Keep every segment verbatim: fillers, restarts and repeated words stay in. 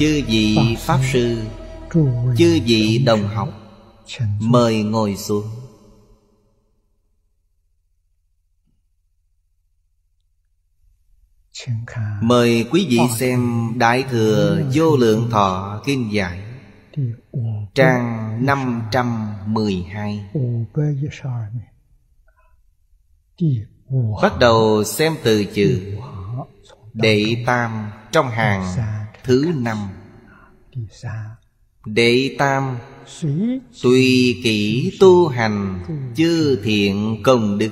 chư vị Pháp Sư, chư vị đồng học, mời ngồi xuống. Mời quý vị xem Đại Thừa Vô Lượng Thọ Kinh Giải, trang năm trăm mười hai. Bắt đầu xem từ chữ đệ tam trong hàng thứ năm. Đệ tam, tùy kỹ tu hành chư thiện công đức.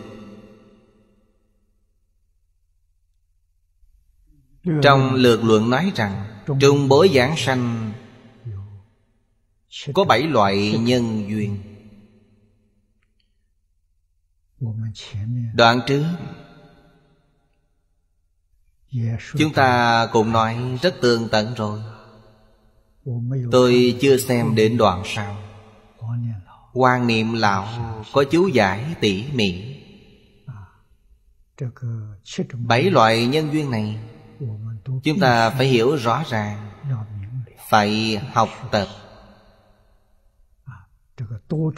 Trong lược luận nói rằng trung bối giảng sanh có bảy loại nhân duyên. Đoạn trước chúng ta cũng nói rất tường tận rồi. Tôi chưa xem đến đoạn sau. Quan Niệm lão có chú giải tỉ mỉ. Bảy loại nhân duyên này chúng ta phải hiểu rõ ràng, phải học tập.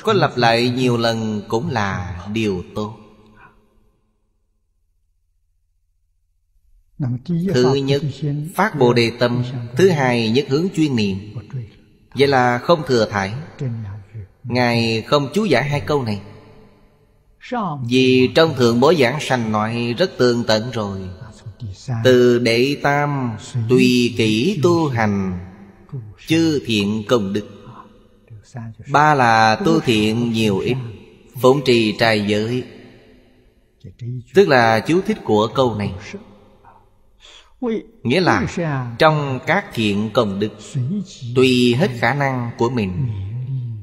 Có lặp lại nhiều lần cũng là điều tốt. Thứ nhất, phát Bồ Đề tâm. Thứ hai, nhất hướng chuyên niệm. Vậy là không thừa thải. Ngài không chú giải hai câu này, vì trong Thượng Bối Giảng Sanh nói rất tường tận rồi. Từ đệ tam, tùy kỹ tu hành chư thiện công đức. Ba là tu thiện nhiều ít, phụng trì trai giới, tức là chú thích của câu này. Nghĩa là trong các thiện công đức, tùy hết khả năng của mình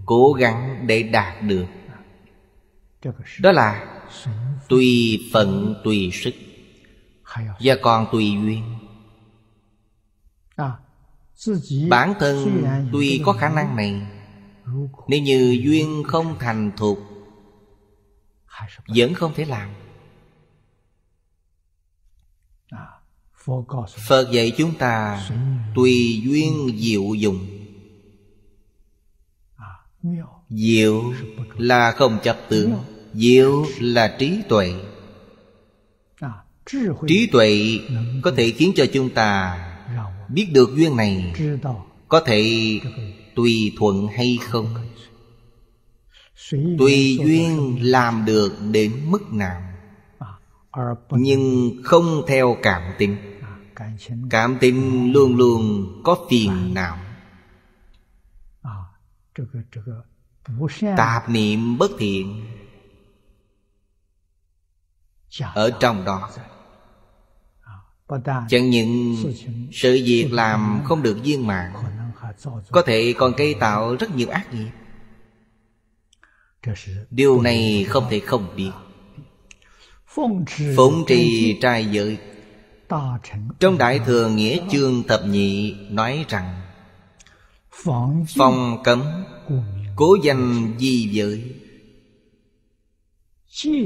cố gắng để đạt được. Đó là tùy phận tùy sức, và còn tùy duyên. Bản thân tuy có khả năng này, nếu như duyên không thành thục vẫn không thể làm. Phật dạy chúng ta tùy duyên diệu dụng. Diệu là không chấp tướng, diệu là trí tuệ. Trí tuệ có thể khiến cho chúng ta biết được duyên này có thể tùy thuận hay không, tùy duyên làm được đến mức nào, nhưng không theo cảm tình. Cảm tình luôn luôn có phiền não, tạp niệm bất thiện ở trong đó. Chẳng những sự việc làm không được viên mãn, có thể còn gây tạo rất nhiều ác nghiệp. Điều này không thể không biết. Phụng trì trai giới, trong Đại Thừa Nghĩa chương thập nhị nói rằng phòng cấm cố danh di giới,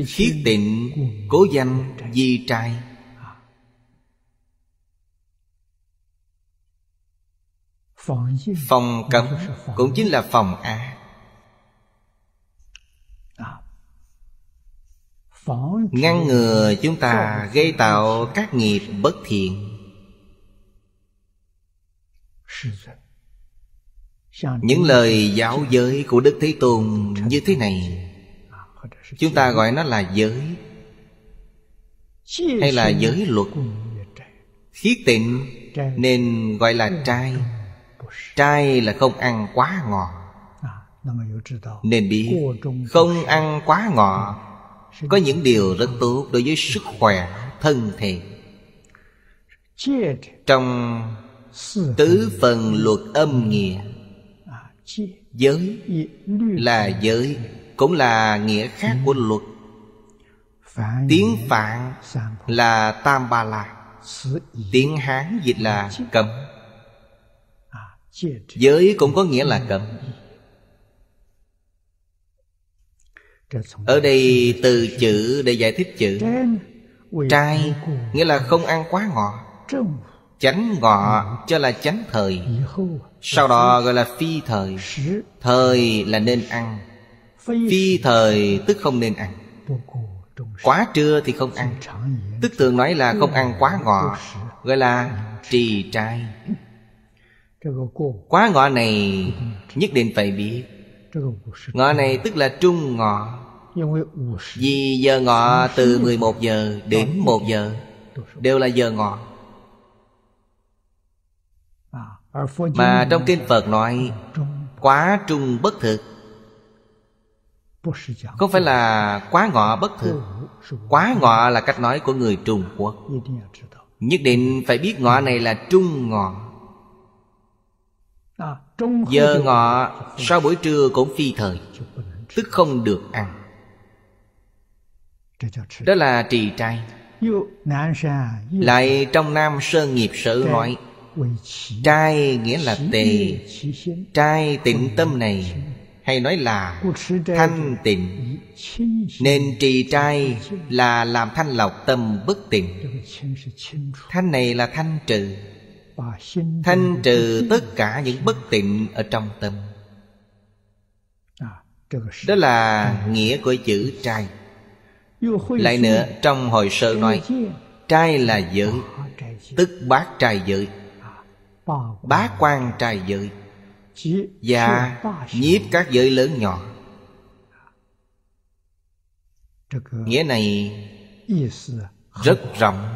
khiết tịnh cố danh di trai. Phòng cấm cũng chính là phòng ác. Ngăn ngừa chúng ta gây tạo các nghiệp bất thiện. Những lời giáo giới của Đức Thế Tôn như thế này, chúng ta gọi nó là giới, hay là giới luật. Khiết tịnh nên gọi là trai. Trai là không ăn quá ngọt. Nên biết không ăn quá ngọt có những điều rất tốt đối với sức khỏe thân thể. Trong tứ phần luật âm nghĩa, giới là giới, cũng là nghĩa khác của luật. Tiếng Phạn là tam ba la, tiếng Hán dịch là cấm. Giới cũng có nghĩa là cấm. Ở đây từ chữ để giải thích chữ trai, nghĩa là không ăn quá ngọt. Chánh ngọ cho là chánh thời, sau đó gọi là phi thời. Thời là nên ăn, phi thời tức không nên ăn. Quá trưa thì không ăn, tức thường nói là không ăn quá ngọ, gọi là trì trai. Quá ngọ này nhất định phải biết. Ngọ này tức là trung ngọ. Vì giờ ngọ từ mười một giờ đến một giờ đều là giờ ngọ. Mà trong kinh Phật nói quá trung bất thực, không phải là quá ngọ bất thực. Quá ngọ là cách nói của người Trung Quốc. Nhất định phải biết ngọ này là trung ngọ. Giờ ngọ sau buổi trưa cũng phi thời, tức không được ăn. Đó là trì trai. Lại trong Nam Sơn Nghiệp Sử nói trai nghĩa là tề. Trai tịnh tâm này, hay nói là thanh tịnh. Nên trì trai là làm thanh lọc tâm bất tịnh. Thanh này là thanh trừ, thanh trừ tất cả những bất tịnh ở trong tâm. Đó là nghĩa của chữ trai. Lại nữa, trong hồi sơ nói trai là giới, tức bát trai giới, bá quan trai giới và nhiếp các giới lớn nhỏ. Nghĩa này rất rộng.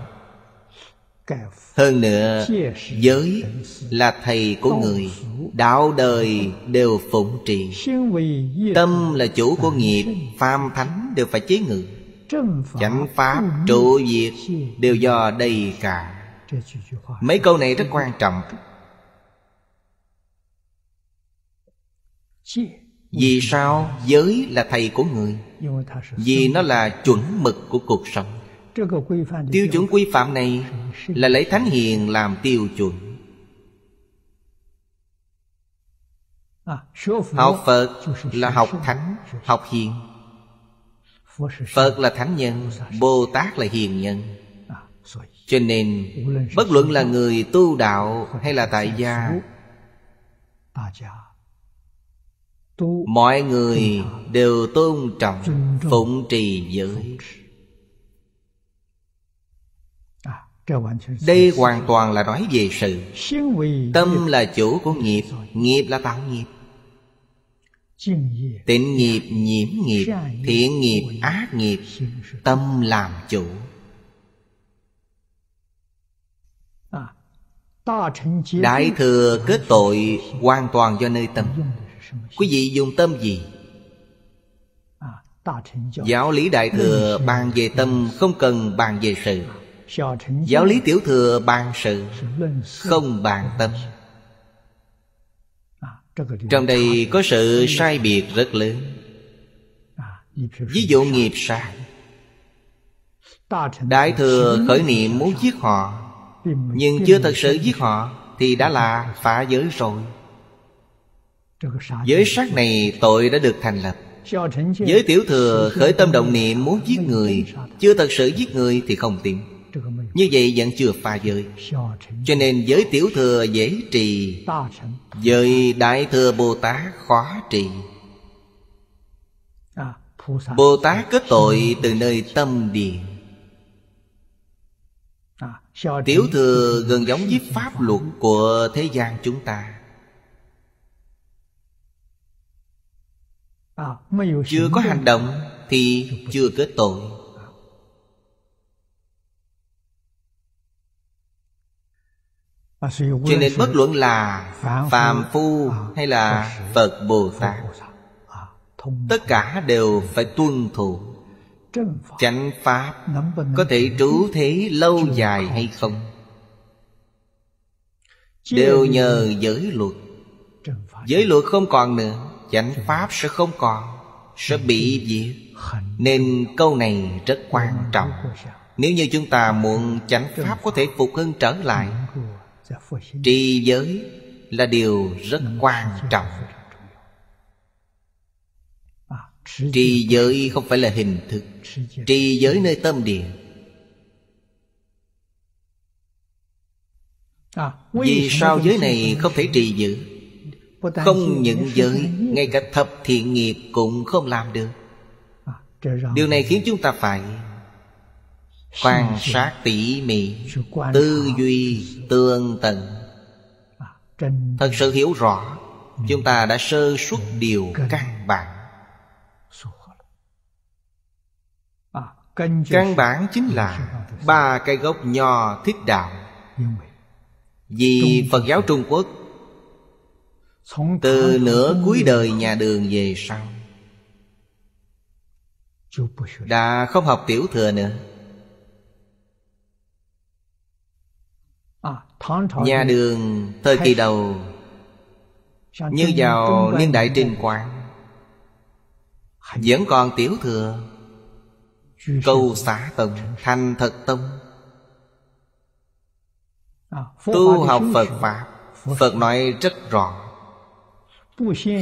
Hơn nữa, giới là thầy của người, đạo đời đều phụng trì. Tâm là chủ của nghiệp, phàm thánh đều phải chế ngự. Chánh pháp, trụ diệt đều do đây cả. Mấy câu này rất quan trọng. Vì sao giới là thầy của người? Vì nó là chuẩn mực của cuộc sống. Tiêu chuẩn quy phạm này là lấy Thánh Hiền làm tiêu chuẩn. Học Phật là học Thánh, học Hiền. Phật là Thánh Nhân, Bồ Tát là Hiền Nhân. Cho nên bất luận là người tu đạo hay là tại gia, mọi người đều tôn trọng, phụng trì giới. Đây hoàn toàn là nói về sự. Tâm là chủ của nghiệp, nghiệp là tạo nghiệp. Tịnh nghiệp, nhiễm nghiệp, thiện nghiệp, ác nghiệp, tâm làm chủ. Đại thừa kết tội hoàn toàn do nơi tâm. Quý vị dùng tâm gì? Giáo lý đại thừa bàn về tâm, không cần bàn về sự. Giáo lý tiểu thừa bàn sự, không bàn tâm. Trong đây có sự sai biệt rất lớn. Ví dụ nghiệp sát, đại thừa khởi niệm muốn giết họ, nhưng chưa thật sự giết họ thì đã là phá giới rồi. Giới sát này tội đã được thành lập. Giới tiểu thừa khởi tâm động niệm muốn giết người, chưa thật sự giết người thì không tìm. Như vậy vẫn chưa phá giới. Cho nên giới tiểu thừa dễ trì, giới đại thừa Bồ Tát khó trì. Bồ Tát kết tội từ nơi tâm địa. Tiểu thừa gần giống với pháp luật của thế gian chúng ta. Chưa có hành động thì chưa kết tội. Cho nên bất luận là phàm phu hay là Phật Bồ Tát, tất cả đều phải tuân thủ chánh pháp. Có thể trú thế lâu dài hay không đều nhờ giới luật. Giới luật không còn nữa, chánh pháp sẽ không còn, sẽ bị diệt. Nên câu này rất quan trọng. Nếu như chúng ta muốn chánh pháp có thể phục hưng trở lại, trì giới là điều rất quan trọng. Trì giới không phải là hình thức, trì giới nơi tâm địa. Vì sao giới này không thể trì giữ? Không những giới, ngay cả thập thiện nghiệp cũng không làm được. Điều này khiến chúng ta phải quan sát tỉ mỉ, tư duy tương tận, thật sự hiểu rõ chúng ta đã sơ suất điều căn bản. Căn bản chính là ba cái gốc nho Thích Đạo. Vì Phật giáo Trung Quốc từ nửa cuối đời nhà Đường về sau đã không học tiểu thừa nữa. Nhà Đường thời kỳ đầu như vào niên đại Trinh Quang vẫn còn tiểu thừa, câu xá tông, thành thật tông. Tu học Phật Pháp, Phật nói rất rõ,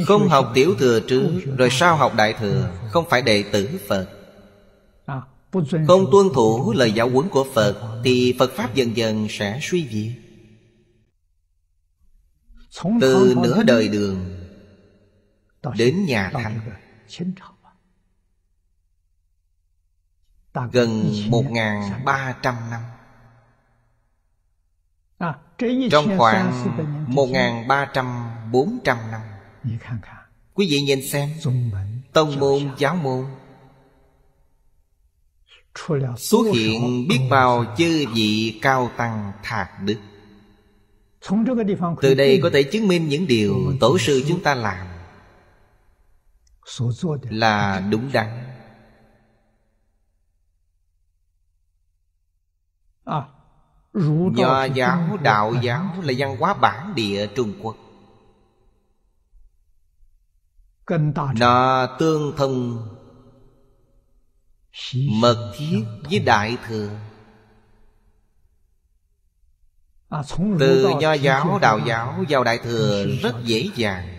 không học tiểu thừa trước rồi sao học đại thừa, không phải đệ tử Phật. Không tuân thủ lời giáo huấn của Phật thì Phật Pháp dần dần sẽ suy diệt. Từ nửa đời Đường đến nhà Thanh gần một nghìn ba trăm năm. Trong khoảng một nghìn ba trăm bốn trăm năm, quý vị nhìn xem, tông môn, giáo môn xuất hiện biết bao chư vị cao tăng thạc đức. Từ đây có thể chứng minh những điều tổ sư chúng ta làm là đúng đắn. Nho giáo, đạo giáo là văn hóa bản địa Trung Quốc, nó tương thông mật thiết với đại thừa. Từ nho giáo, đạo giáo vào đại thừa rất dễ dàng.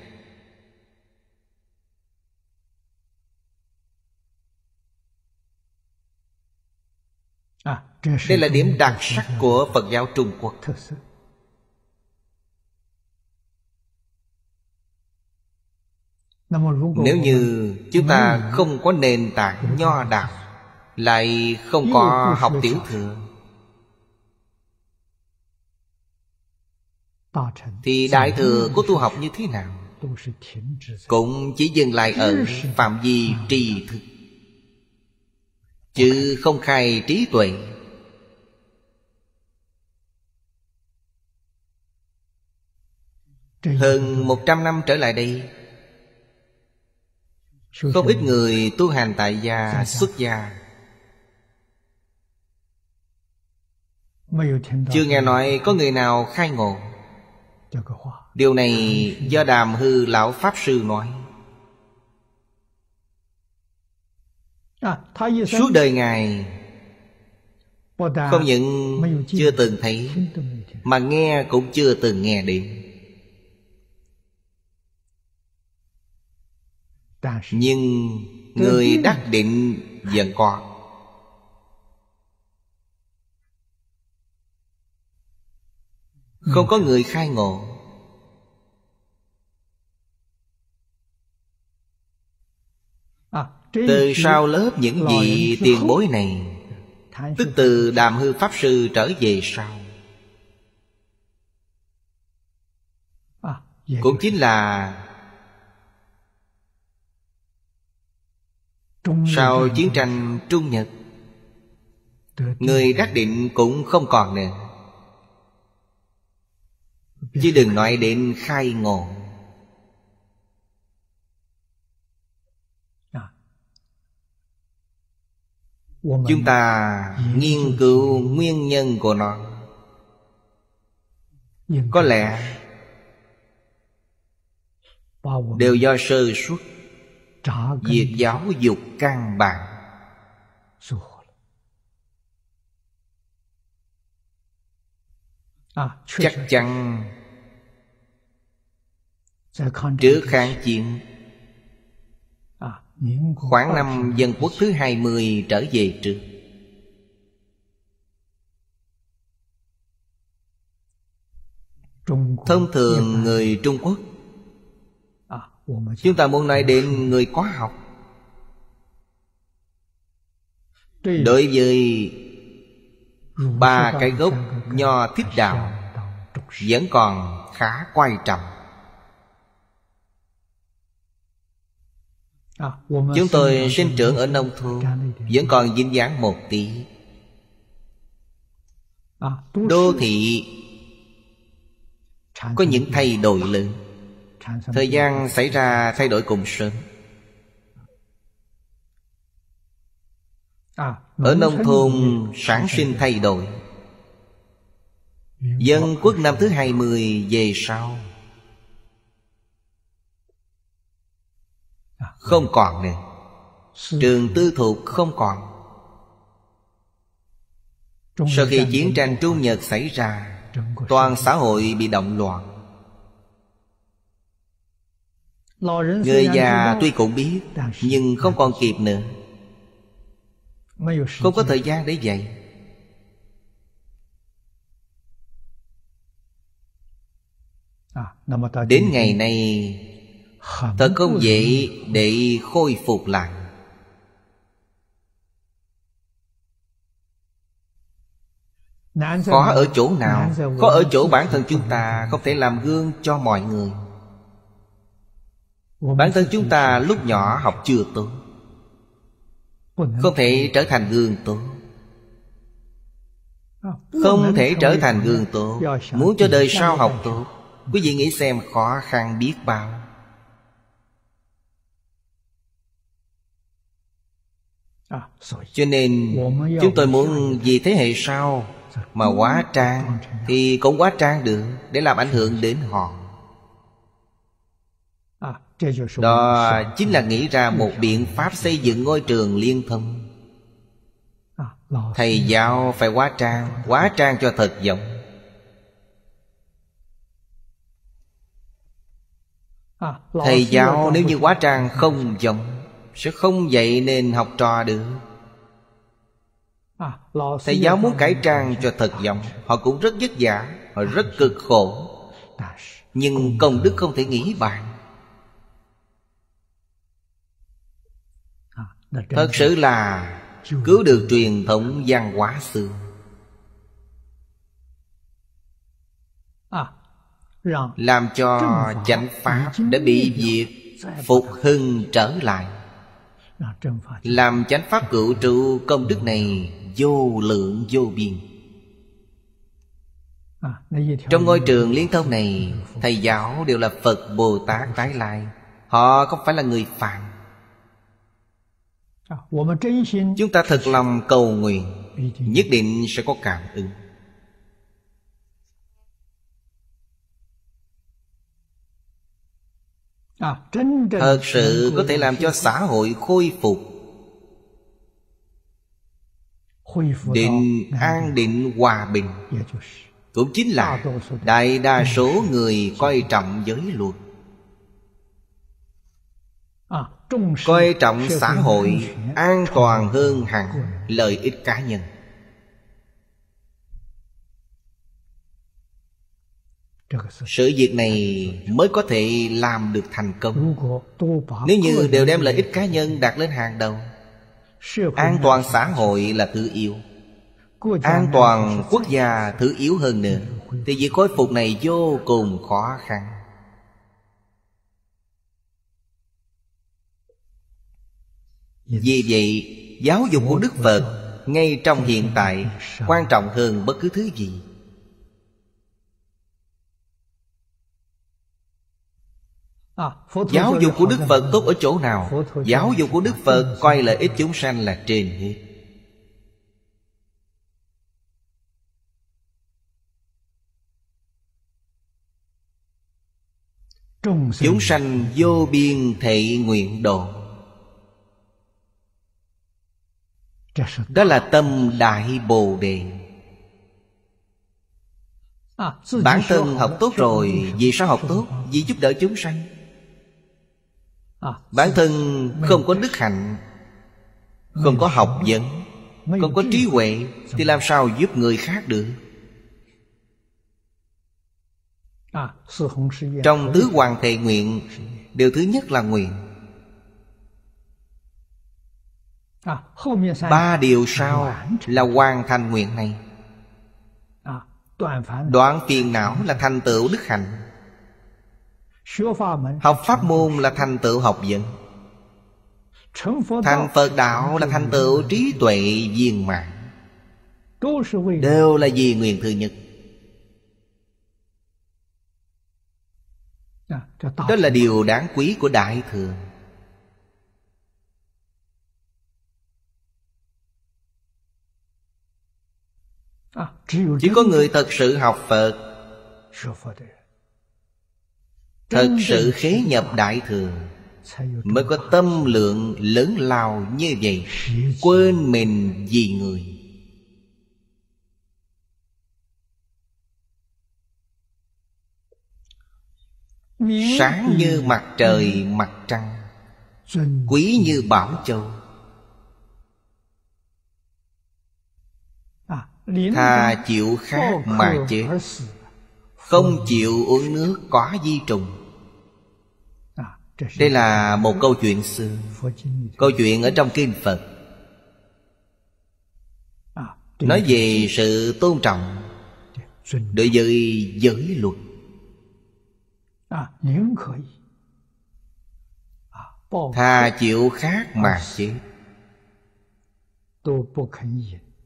Đây là điểm đặc sắc của Phật giáo Trung Quốc. Nếu như chúng ta không có nền tảng nho đạo, lại không có học tiểu thừa, thì đại thừa có tu học như thế nào cũng chỉ dừng lại ở phạm vi tri thức, chứ không khai trí tuệ. Hơn một trăm năm trở lại đây, không ít người tu hành tại gia, xuất gia. Chưa nghe nói có người nào khai ngộ. Điều này do Đàm Hư Lão Pháp Sư nói. Suốt đời Ngài không những chưa từng thấy, mà nghe cũng chưa từng nghe đến. Nhưng người đắc định vẫn có. Không có người khai ngộ, từ sau lớp những vị tiền bối này, tức từ Đàm Hư Pháp Sư trở về sau, cũng chính là sau chiến tranh Trung Nhật, người đắc định cũng không còn nữa, chứ đừng nói đến khai ngộ. Chúng ta nghiên cứu nguyên nhân của nó, có lẽ đều do sơ suất việc giáo dục căn bản. Chắc chắn trước kháng chiến, khoảng năm Dân Quốc thứ hai mươi trở về trước, Thông thường người Trung Quốc, chúng ta muốn nói đến người có học. Đối với ba cái gốc Nho Thích Đạo vẫn còn khá quan trọng. Chúng tôi sinh trưởng ở nông thôn, vẫn còn dính dáng một tí. Đô thị có những thay đổi lớn, thời gian xảy ra thay đổi cùng sớm. Ở nông thôn sản sinh thay đổi. Dân quốc năm thứ hai mươi về sau không còn nữa. Trường tư thục không còn. Sau khi chiến tranh Trung Nhật xảy ra, toàn xã hội bị động loạn. Người già tuy cũng biết, nhưng không còn kịp nữa, không có thời gian để dạy. Đến ngày nay thật không dễ để khôi phục lại. Khó ở chỗ nào? Khó ở chỗ bản thân chúng ta không thể làm gương cho mọi người. Bản thân chúng ta lúc nhỏ học chưa tốt, không thể trở thành gương tốt. Không thể trở thành gương tốt, muốn cho đời sau học tốt, quý vị nghĩ xem khó khăn biết bao. Cho nên chúng tôi muốn vì thế hệ sau mà hóa trang thì cũng hóa trang được, để làm ảnh hưởng đến họ. Đó chính là nghĩ ra một biện pháp xây dựng ngôi trường liên thông. Thầy giáo phải hóa trang, hóa trang cho thật giống. Thầy giáo nếu như hóa trang không giống sẽ không dạy nên học trò được. Thầy giáo muốn cải trang cho thật giọng, họ cũng rất vất vả, họ rất cực khổ, nhưng công đức không thể nghĩ bàn. Thật sự là cứu được truyền thống văn hóa xưa, làm cho chánh pháp đã bị diệt phục hưng trở lại, làm chánh pháp cửu trụ. Công đức này vô lượng vô biên. Trong ngôi trường liên thông này, thầy giáo đều là Phật Bồ Tát tái lai, họ không phải là người phàm. Chúng ta thật lòng cầu nguyện, nhất định sẽ có cảm ứng. Thật sự có thể làm cho xã hội khôi phục định an, định hòa bình. Cũng chính là đại đa số người coi trọng giới luật, coi trọng xã hội an toàn hơn hẳn lợi ích cá nhân. Sự việc này mới có thể làm được thành công. Nếu như đều đem lợi ích cá nhân đặt lên hàng đầu, an toàn xã hội là thứ yếu, an toàn quốc gia thứ yếu hơn nữa, thì việc khôi phục này vô cùng khó khăn. Vì vậy, giáo dục của Đức Phật ngay trong hiện tại quan trọng hơn bất cứ thứ gì. Giáo dục của Đức Phật tốt ở chỗ nào? Giáo dục của Đức Phật coi lợi ích chúng sanh là trên hết. Chúng sanh vô biên thệ nguyện độ, đó là tâm Đại Bồ Đề. Bản thân học tốt rồi, vì sao học tốt? Vì giúp đỡ chúng sanh. Bản thân không có đức hạnh, không có học vấn, không có trí huệ, thì làm sao giúp người khác được? Trong tứ hoàng thệ nguyện, điều thứ nhất là nguyện. Ba điều sau là hoàn thành nguyện này. Đoạn phiền não là thành tựu đức hạnh. Học pháp môn là thành tựu học vấn. Thành Phật đạo là thành tựu trí tuệ viên mãn. Đều là vì nguyện thứ nhất. Đó là điều đáng quý của Đại Thừa. Chỉ có người thật sự học Phật, thật sự khế nhập Đại Thừa, mới có tâm lượng lớn lao như vậy, quên mình vì người. Sáng như mặt trời mặt trăng, quý như bảo châu. Thà chịu khát mà chết, không chịu uống nước có vi trùng. Đây là một câu chuyện xưa, câu chuyện ở trong kinh Phật, nói về sự tôn trọng đối với giới luật. Thà chịu khát mà chết,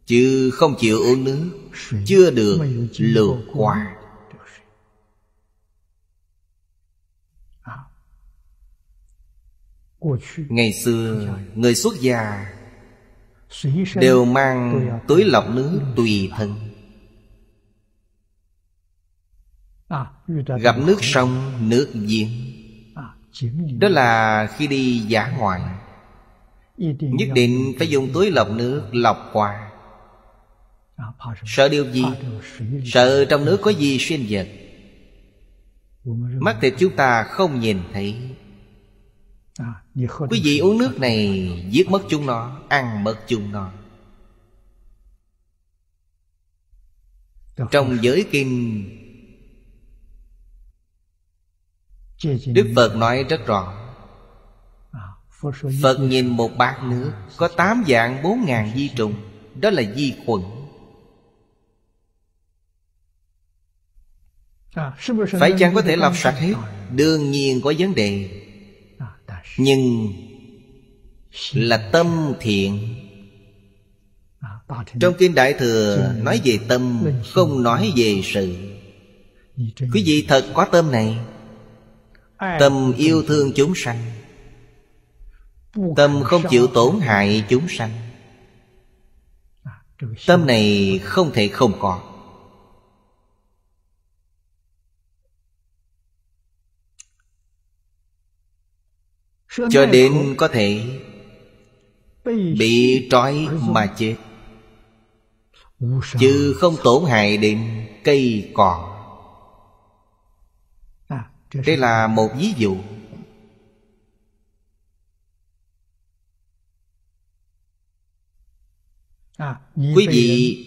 chứ không chịu uống nước chưa được lượt qua. Ngày xưa người xuất gia đều mang túi lọc nước tùy thân. Gặp nước sông, nước giếng, đó là khi đi dã ngoại nhất định phải dùng túi lọc nước lọc qua. Sợ điều gì? Sợ trong nước có gì sinh vật mắt thịt chúng ta không nhìn thấy. Quý vị uống nước này giết mất chúng nó, ăn mất chúng nó. Trong giới kinh Đức Phật nói rất rõ. Phật nhìn một bát nước có tám vạn bốn ngàn vi trùng, đó là vi khuẩn. Phải chăng có thể lọc sạch hết? Đương nhiên có vấn đề. Nhưng là tâm thiện. Trong kinh Đại Thừa nói về tâm, không nói về sự. Quý vị thật có tâm này, tâm yêu thương chúng sanh, tâm không chịu tổn hại chúng sanh, tâm này không thể không có. Cho đến có thể bị trói mà chết, chứ không tổn hại đến cây cỏ. Đây là một ví dụ. Quý vị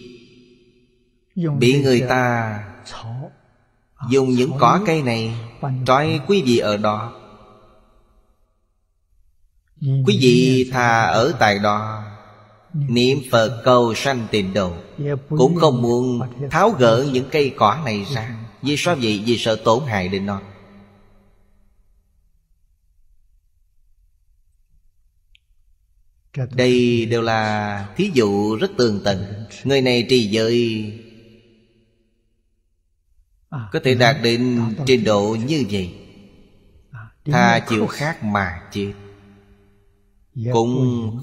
bị người ta dùng những cỏ cây này trói quý vị ở đó, quý vị thà ở tại đó niệm Phật cầu sanh tịnh độ, cũng không muốn tháo gỡ những cây cỏ này ra. Vì sao vậy? Vì sợ tổn hại đến nó. Đây đều là thí dụ rất tường tận. Người này trì giới có thể đạt đến trình độ như vậy. Thà chịu khát mà chết, cũng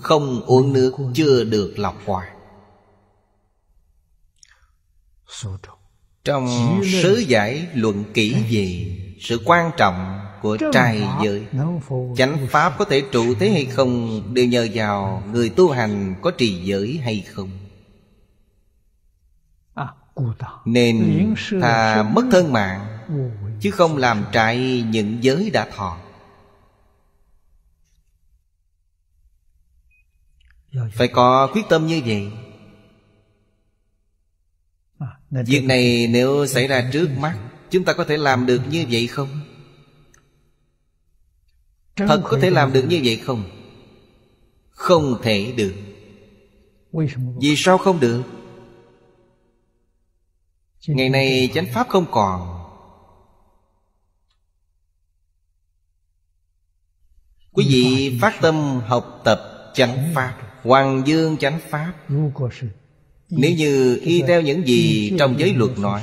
không uống nước chưa được lọc qua. Trong sớ giải luận kỹ về sự quan trọng của trai giới, chánh pháp có thể trụ thế hay không đều nhờ vào người tu hành có trì giới hay không. Nên thà mất thân mạng, chứ không làm trái những giới đã thọ. Phải có quyết tâm như vậy. Việc này nếu xảy ra trước mắt Chúng ta có thể làm được như vậy không? Thật có thể làm được như vậy không? Không thể được. Vì sao không được? Ngày nay chánh pháp không còn. Quý vị phát tâm học tập chánh pháp, Hoàng Dương chánh pháp. Nếu như y theo những gì trong giới luật nói,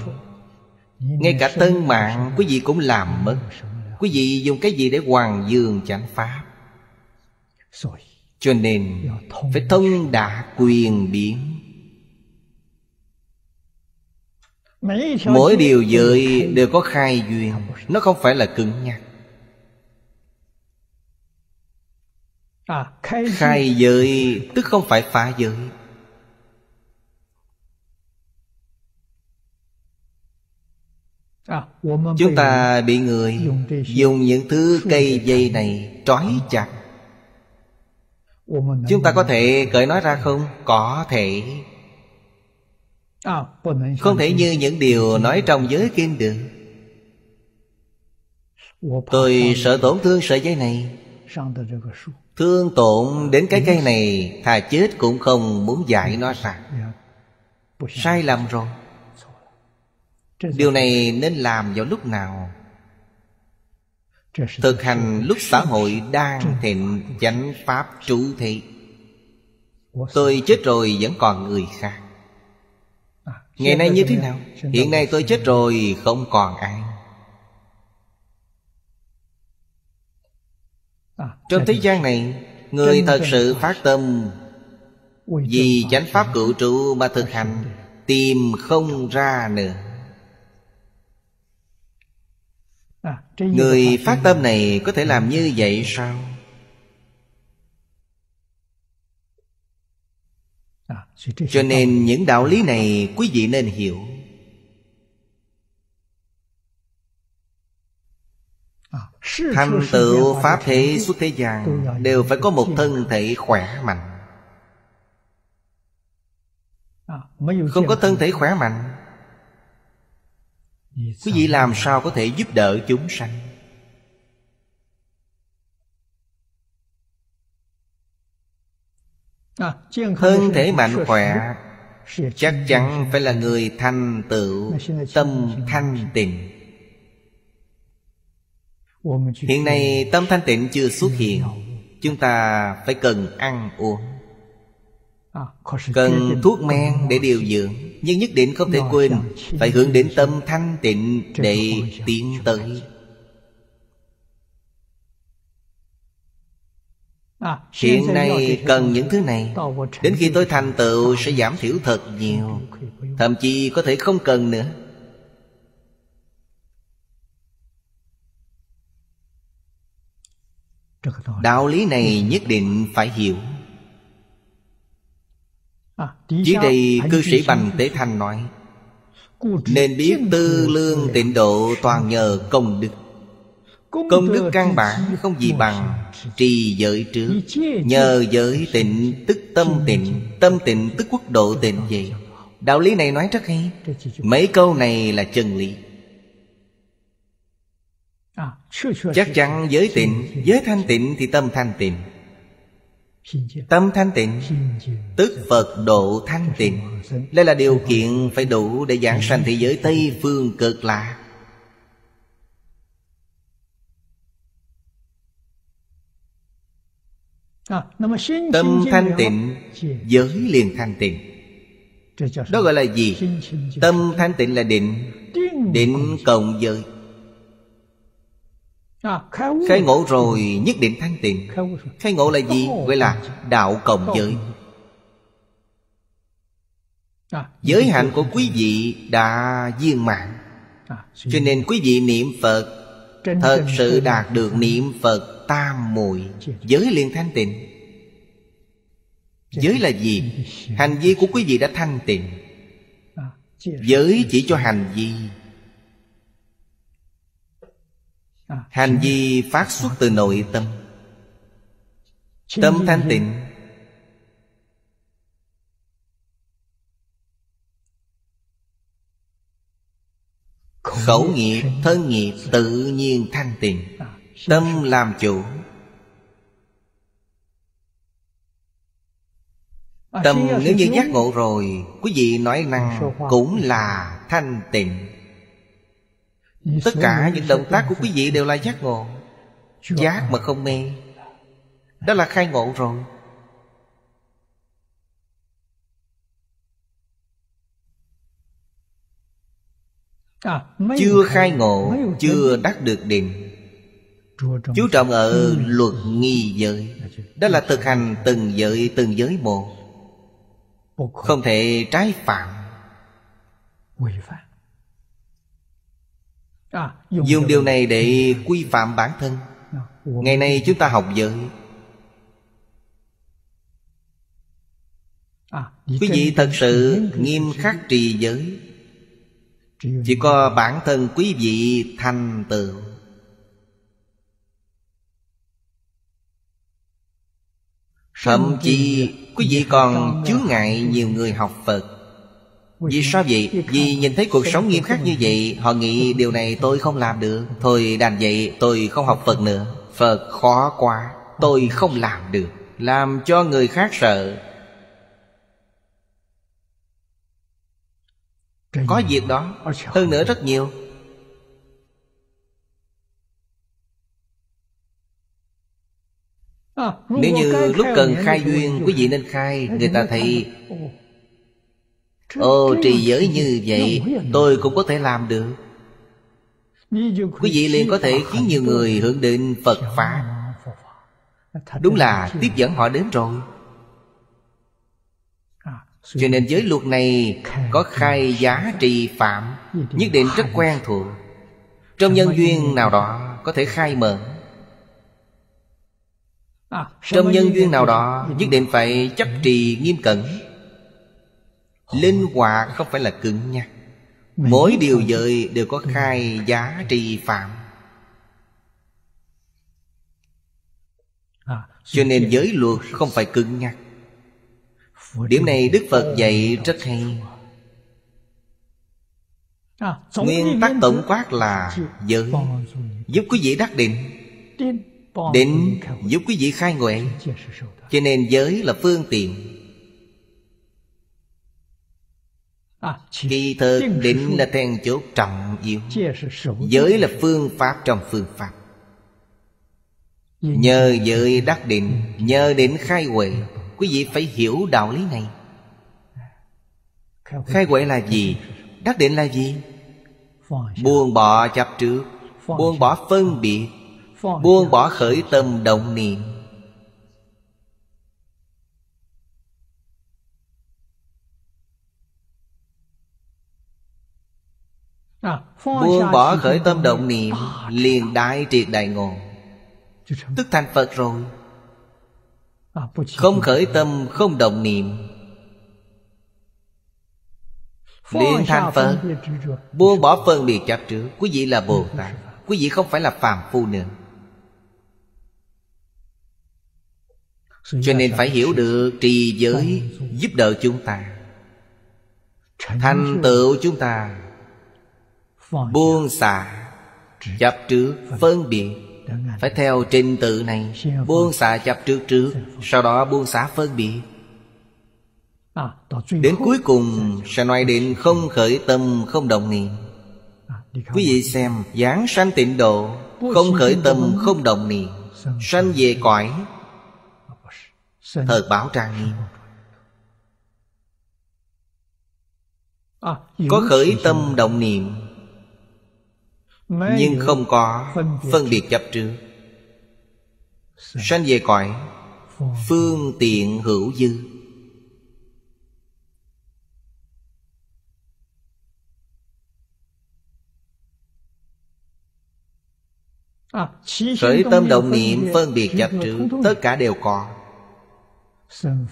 ngay cả tân mạng quý vị cũng làm mất. Quý vị dùng cái gì để hoàng dương chánh pháp? Cho nên phải thông đạt quyền biến. Mỗi điều giới đều có khai duyên, nó không phải là cứng nhắc. Khai giới tức không phải phá giới. Chúng ta bị người dùng những thứ cây dây này trói chặt. Chúng ta có thể cởi nói ra không? Có thể. Không thể như những điều nói trong giới kinh được. Tôi sợ tổn thương sợi dây này, thương tổn đến cái cây này, thà chết cũng không muốn giải nó ra. Sai lầm rồi. Điều này nên làm vào lúc nào? Thực hành lúc xã hội đang thịnh chánh pháp trụ thị. Tôi chết rồi vẫn còn người khác. Ngày nay như thế nào? Hiện nay tôi chết rồi không còn ai. Trong thế gian này, người thật sự phát tâm vì chánh pháp cửu trụ mà thực hành, tìm không ra nữa. Người phát tâm này có thể làm như vậy sao? Cho nên những đạo lý này quý vị nên hiểu. Thành tựu pháp thế xuất thế gian đều phải có một thân thể khỏe mạnh. Không có thân thể khỏe mạnh, quý vị làm sao có thể giúp đỡ chúng sanh? Thân thể mạnh khỏe chắc chắn phải là người thành tựu tâm thanh tịnh. Hiện nay tâm thanh tịnh chưa xuất hiện. Chúng ta phải cần ăn uống, cần thuốc men để điều dưỡng, nhưng nhất định không thể quên phải hướng đến tâm thanh tịnh để tiến tới. Hiện nay cần những thứ này. Đến khi tôi thành tựu sẽ giảm thiểu thật nhiều, thậm chí có thể không cần nữa. Đạo lý này nhất định phải hiểu. Dưới đây cư sĩ Bành Tế Thành nói, nên biết tư lương tịnh độ toàn nhờ công đức. Công đức căn bản không gì bằng trì giới trước. Nhờ giới tịnh tức tâm tịnh, tâm tịnh tức quốc độ tịnh vậy. Đạo lý này nói rất hay. Mấy câu này là chân lý. Chắc chắn giới tịnh, giới thanh tịnh thì tâm thanh tịnh. Tâm thanh tịnh tức Phật độ thanh tịnh. Đây là điều kiện phải đủ để giảng sanh thế giới Tây Phương Cực Lạc. Tâm thanh tịnh, giới liền thanh tịnh. Đó gọi là gì? Tâm thanh tịnh là định. Định cộng giới. Khai ngộ rồi nhất định thanh tịnh. Khai ngộ là gì? Gọi là đạo cộng giới. Giới hạnh của quý vị đã viên mãn, cho nên quý vị niệm Phật thật sự đạt được niệm Phật tam muội, giới liền thanh tịnh. Giới là gì? Hành vi của quý vị đã thanh tịnh. Giới chỉ cho hành vi. Hành vi phát xuất từ nội tâm. Tâm thanh tịnh, khẩu nghiệp, thân nghiệp tự nhiên thanh tịnh. Tâm làm chủ. Tâm nếu như giác ngộ rồi, quý vị nói năng cũng là thanh tịnh. Tất cả những động tác của quý vị đều là giác ngộ. Giác mà không mê, đó là khai ngộ rồi. Chưa khai ngộ, chưa đắc được định, chú trọng ở luật nghi giới. Đó là thực hành từng giới từng giới một, không thể trái phạm. Dùng điều này để quy phạm bản thân. Ngày nay chúng ta học giới, quý vị thật sự nghiêm khắc trì giới, chỉ có bản thân quý vị thành tựu. Thậm chí quý vị còn chướng ngại nhiều người học Phật. Vì sao vậy? Vì nhìn thấy cuộc sống nghiêm khắc như vậy, họ nghĩ điều này tôi không làm được, thôi đành vậy tôi không học Phật nữa. Phật khó quá, tôi không làm được, làm cho người khác sợ. Có việc đó, hơn nữa rất nhiều. Nếu như lúc cần khai duyên, quý vị nên khai. Người ta thấy ô trì giới như vậy tôi cũng có thể làm được, quý vị liền có thể khiến nhiều người hưởng định Phật Pháp. Đúng là tiếp dẫn họ đến rồi. Cho nên giới luật này có khai giá trì phạm, nhất định rất quen thuộc. Trong nhân duyên nào đó có thể khai mở, trong nhân duyên nào đó nhất định phải chấp trì nghiêm cẩn. Linh hoạt không phải là cứng nhắc. Mỗi điều giới đều có khai giá trì phạm. Cho nên giới luật không phải cứng nhắc. Điểm này Đức Phật dạy rất hay. Nguyên tắc tổng quát là giới giúp quý vị đắc định, định giúp quý vị khai ngộ. Cho nên giới là phương tiện. Kỳ thực định là then chốt trọng yếu. Giới là phương pháp trong phương pháp. Nhờ giới đắc định, nhờ định khai huệ. Quý vị phải hiểu đạo lý này. Khai huệ là gì? Đắc định là gì? Buông bỏ chấp trước, buông bỏ phân biệt, buông bỏ khởi tâm động niệm. Buông bỏ khởi tâm động niệm liền đại triệt đại ngộ, tức thành Phật rồi. Không khởi tâm, không động niệm, liền thành Phật. Buông bỏ phân biệt chấp trước, quý vị là Bồ Tát. Quý vị không phải là phàm phu nữa. Cho nên phải hiểu được trì giới giúp đỡ chúng ta thành tựu chúng ta. Buông xả chấp trước phân biệt phải theo trình tự này. Buông xả chấp trước trước, sau đó buông xả phân biệt, đến cuối cùng sẽ nói đến không khởi tâm không động niệm. Quý vị xem, giảng sanh tịnh độ không khởi tâm không động niệm, sanh về cõi thật bảo trang nghiêm. Có khởi tâm động niệm nhưng không có phân biệt chấp trước, sanh về cõi phương tiện hữu dư. Khởi tâm động niệm phân biệt chấp trước tất cả đều có,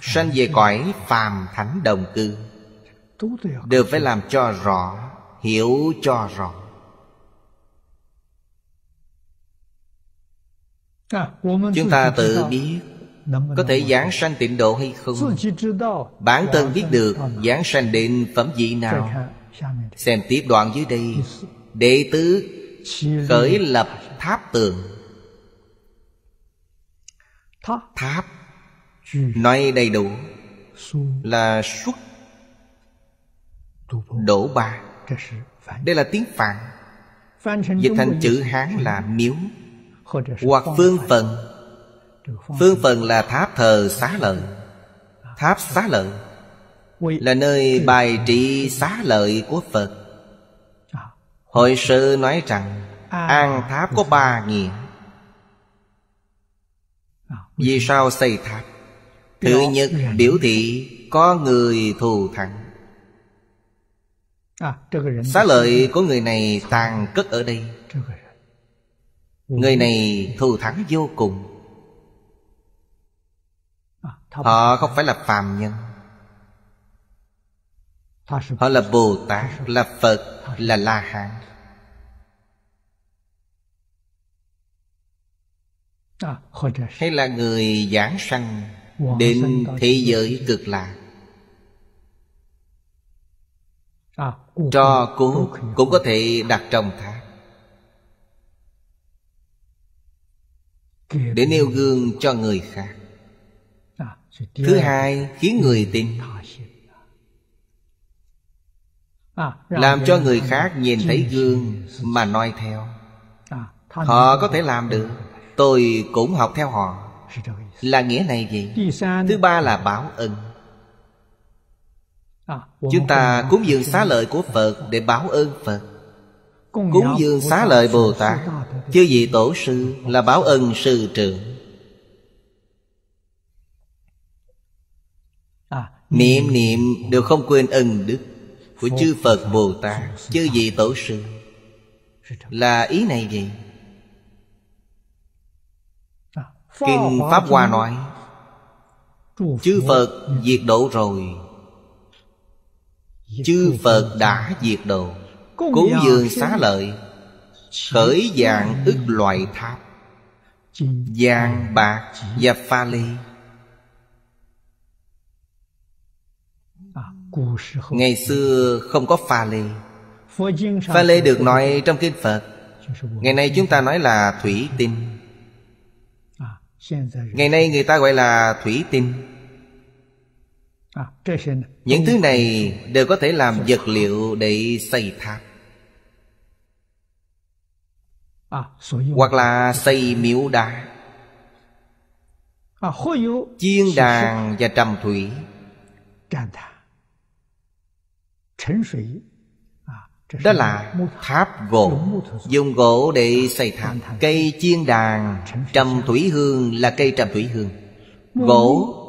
sanh về cõi phàm thánh đồng cư. Đều phải làm cho rõ, hiểu cho rõ. Chúng ta tự biết có thể giảng sanh tịnh độ hay không. Bản thân biết được giảng sanh đến phẩm vị nào. Xem tiếp đoạn dưới đây. đệ tử khởi lập tháp tường. Tháp nói đầy đủ là xuất đổ ba. Đây là tiếng Phạn. Dịch thành chữ Hán là miếu hoặc phương phần. Phương phần là tháp thờ xá lợi. Tháp xá lợi là nơi bài trị xá lợi của Phật. Hội sư nói rằng an tháp có ba nghĩa. Vì sao xây tháp? Thứ nhất, biểu thị có người thù thắng. Xá lợi của người này tàng cất ở đây. Người này thù thắng vô cùng. Họ không phải là phàm nhân. Họ là Bồ Tát, là Phật, là La Hán. Hay là người giảng sanh đến thế giới cực lạc. Cho cúng cũng có thể đặt trong tháp để nêu gương cho người khác. Thứ hai, khiến người tin, làm cho người khác nhìn thấy gương mà noi theo. Họ có thể làm được, tôi cũng học theo họ. Là nghĩa này vậy. Thứ ba là báo ân. Chúng ta cúng dường xá lợi của Phật để báo ơn Phật. Cúng dường xá lợi Bồ Tát, chư vị tổ sư, là báo ân sư trưởng. Niệm niệm đều không quên ân đức của chư Phật Bồ Tát, chư vị tổ sư. Là ý này vậy. Kinh Pháp Hoa nói chư Phật diệt độ rồi. Chư Phật đã diệt độ. Cúng dường xá lợi khởi dạng ức loại tháp, vàng, bạc và pha lê. Ngày xưa không có pha lê. Pha lê được nói trong kinh Phật. Ngày nay chúng ta nói là thủy tinh. Ngày nay người ta gọi là thủy tinh. Những thứ này đều có thể làm vật liệu để xây tháp, hoặc là xây miếu đá, chiên đàn và trầm thủy. Đó là tháp gỗ, dùng gỗ để xây tháp. Cây chiên đàn, trầm thủy hương là cây trầm thủy hương, gỗ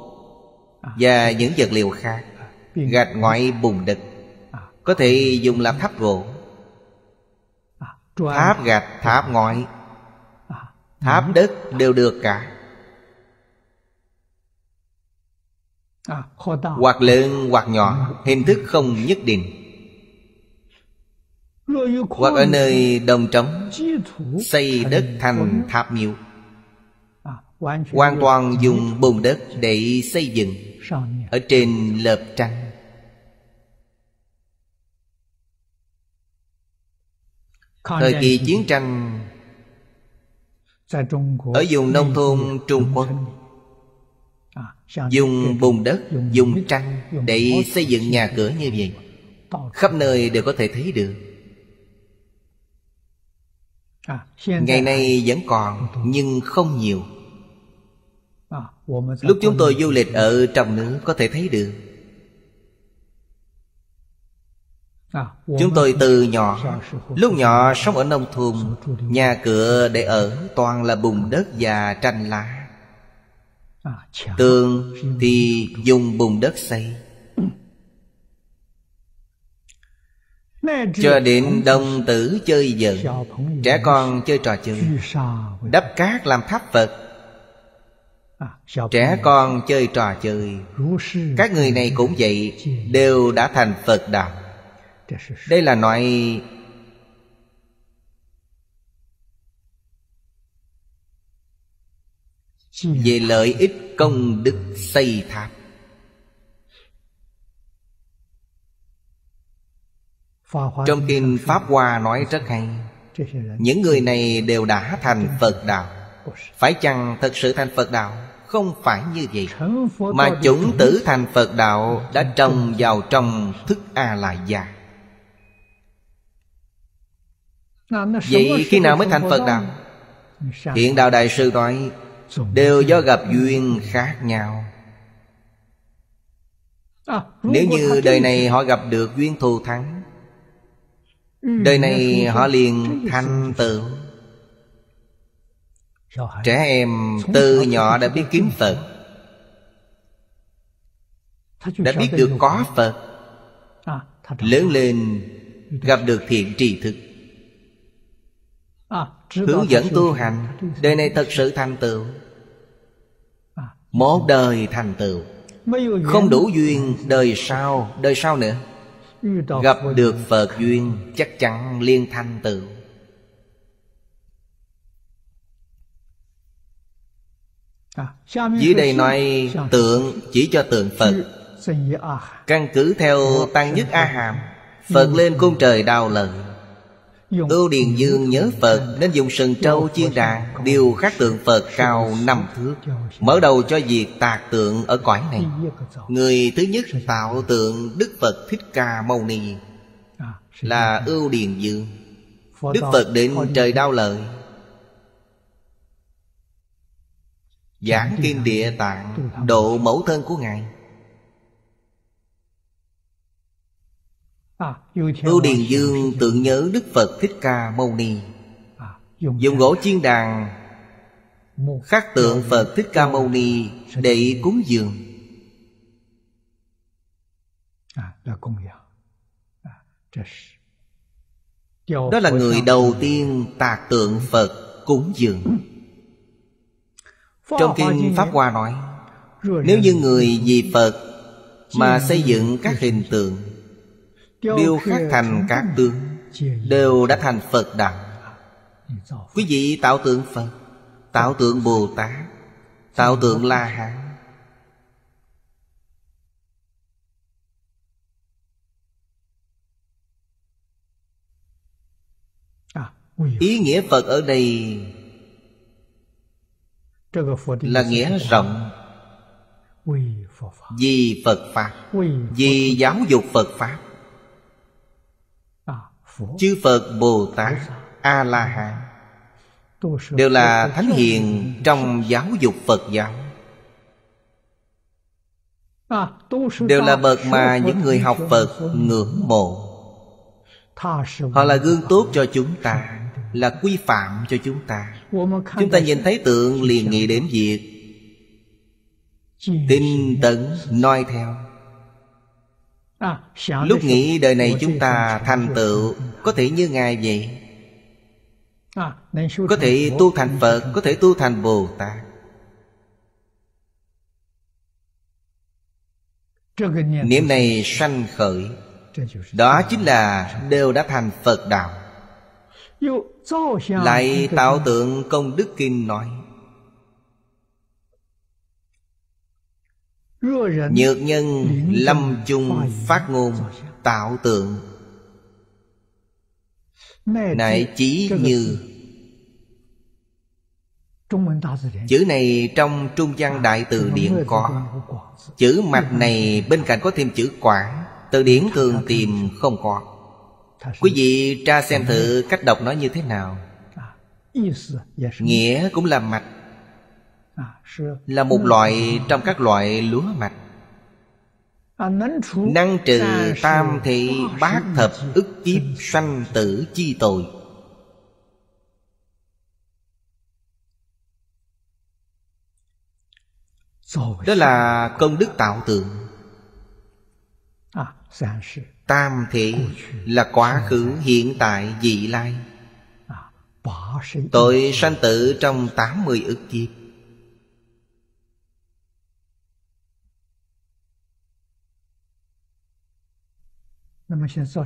và những vật liệu khác, gạch ngoại bùn đất, có thể dùng làm tháp gỗ, tháp gạch, tháp ngoại, tháp đất đều được cả. Hoặc lớn hoặc nhỏ, hình thức không nhất định. Hoặc ở nơi đồng trống xây đất thành tháp miếu, hoàn toàn dùng bùn đất để xây dựng, ở trên lợp tranh. Thời kỳ chiến tranh ở vùng nông thôn Trung Quốc dùng bùn đất, dùng tranh để xây dựng nhà cửa như vậy, khắp nơi đều có thể thấy được. Ngày nay vẫn còn nhưng không nhiều. Lúc chúng tôi du lịch ở trong nước có thể thấy được. Chúng tôi từ nhỏ, lúc nhỏ sống ở nông thôn, nhà cửa để ở toàn là bùn đất và tranh lá. Tường thì dùng bùn đất xây. Cho đến đồng tử chơi giận, trẻ con chơi trò chơi, đắp cát làm tháp Phật. Trẻ con chơi trò chơi, các người này cũng vậy, đều đã thành Phật đạo. Đây là nói về lợi ích công đức xây tháp. Trong kinh Pháp Hoa nói rất hay, những người này đều đã thành Phật đạo. Phải chăng thật sự thành Phật đạo? Không phải như vậy, mà chủng tử thành Phật đạo đã trồng vào trong thức A-la-gia. Vậy khi nào mới thành Phật đạo? Hiện đạo Đại sư nói, đều do gặp duyên khác nhau. Nếu như đời này họ gặp được duyên thù thắng, đời này họ liền thành tựu. Trẻ em từ nhỏ đã biết kiếm Phật, đã biết được có Phật, lớn lên gặp được thiện tri thức, hướng dẫn tu hành, đời này thật sự thành tựu. Một đời thành tựu. Không đủ duyên, đời sau, đời sau nữa gặp được Phật duyên, chắc chắn liên thành tựu. Dưới đây nói tượng chỉ cho tượng Phật, căn cứ theo tăng nhất A Hàm, Phật lên cung trời đào lợi. Ưu Điền Dương nhớ Phật nên dùng sừng trâu chiên đàn điều khắc tượng Phật cao năm thước, mở đầu cho việc tạc tượng ở cõi này. Người thứ nhất tạo tượng Đức Phật Thích Ca Mâu Ni là Ưu Điền Dương. Đức Phật đến trời Đao Lợi giảng kinh Địa Tạng, độ mẫu thân của Ngài. Ưu Điền Dương tưởng nhớ Đức Phật Thích Ca Mâu Ni, dùng gỗ chiên đàn khắc tượng Phật Thích Ca Mâu Ni để cúng dường. Đó là người đầu tiên tạc tượng Phật cúng dường. Trong kinh Pháp Hoa nói, nếu như người vì Phật mà xây dựng các hình tượng, điêu khắc thành các tướng, đều đã thành Phật đạo. Quý vị tạo tượng Phật, tạo tượng Bồ Tát, tạo tượng La Hán, ý nghĩa Phật ở đây là nghĩa rộng, vì Phật Pháp, vì giáo dục Phật Pháp. Chư Phật, Bồ Tát, A-la-hán đều là thánh hiền trong giáo dục Phật giáo, đều là bậc mà những người học Phật ngưỡng mộ. Họ là gương tốt cho chúng ta, là quy phạm cho chúng ta. Chúng ta nhìn thấy tượng liền nghĩ đến việc tinh tấn noi theo. Lúc nghĩ đời này chúng ta thành tựu, có thể như Ngài vậy, có thể tu thành Phật, có thể tu thành Bồ Tát. Niệm này sanh khởi, đó chính là đều đã thành Phật đạo. Lại tạo tượng Công Đức Kinh nói, nhược nhân lâm chung phát ngôn tạo tượng, nại chí như. Chữ này trong Trung Văn Đại Từ Điển có, chữ mạch này bên cạnh có thêm chữ quảng, từ điển thường tìm không có. Quý vị tra xem thử cách đọc nó như thế nào. Nghĩa cũng là mạch, là một loại trong các loại lúa mạch. Năng trừ tam thị bát thập ức kiếp sanh tử chi tội. Đó là công đức tạo tượng. Tam thị là quá khứ, hiện tại, vị lai. Tội sanh tử trong tám mươi ức kiếp.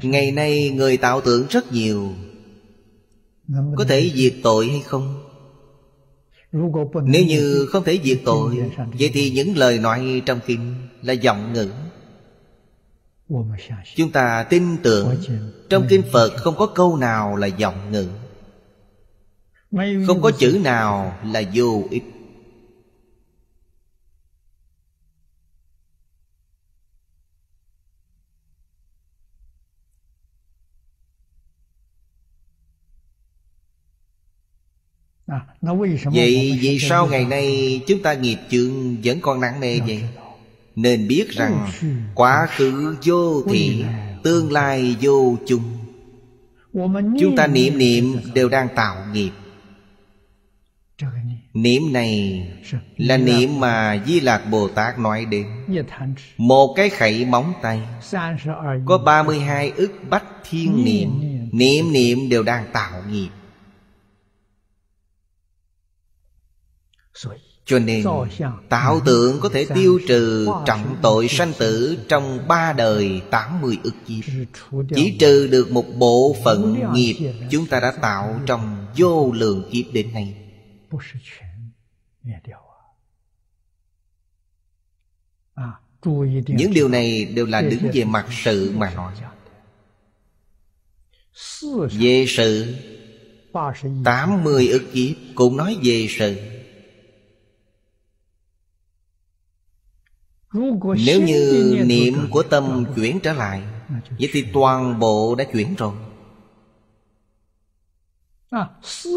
Ngày nay người tạo tượng rất nhiều, có thể diệt tội hay không? Nếu như không thể diệt tội, vậy thì những lời nói trong kinh là vọng ngữ. Chúng ta tin tưởng trong kinh Phật không có câu nào là vọng ngữ, không có chữ nào là vô ích. Vậy vì sao ngày nay chúng ta nghiệp chướng vẫn còn nặng nề vậy? Nên biết rằng quá khứ vô thị, tương lai vô chung. Chúng ta niệm niệm đều đang tạo nghiệp. Niệm này là niệm mà Di Lạc Bồ Tát nói đến. Một cái khẩy móng tay có ba mươi hai ức bách thiên niệm. Niệm niệm đều đang tạo nghiệp. Cho nên tạo tượng có thể tiêu trừ trọng tội sanh tử trong ba đời tám mươi ức kiếp, chỉ trừ được một bộ phận nghiệp chúng ta đã tạo trong vô lượng kiếp đến nay. Những điều này đều là đứng về mặt sự mà nói. Về sự, tám mươi ức kiếp cũng nói về sự. Nếu như niệm của tâm chuyển trở lại, vậy thì toàn bộ đã chuyển rồi.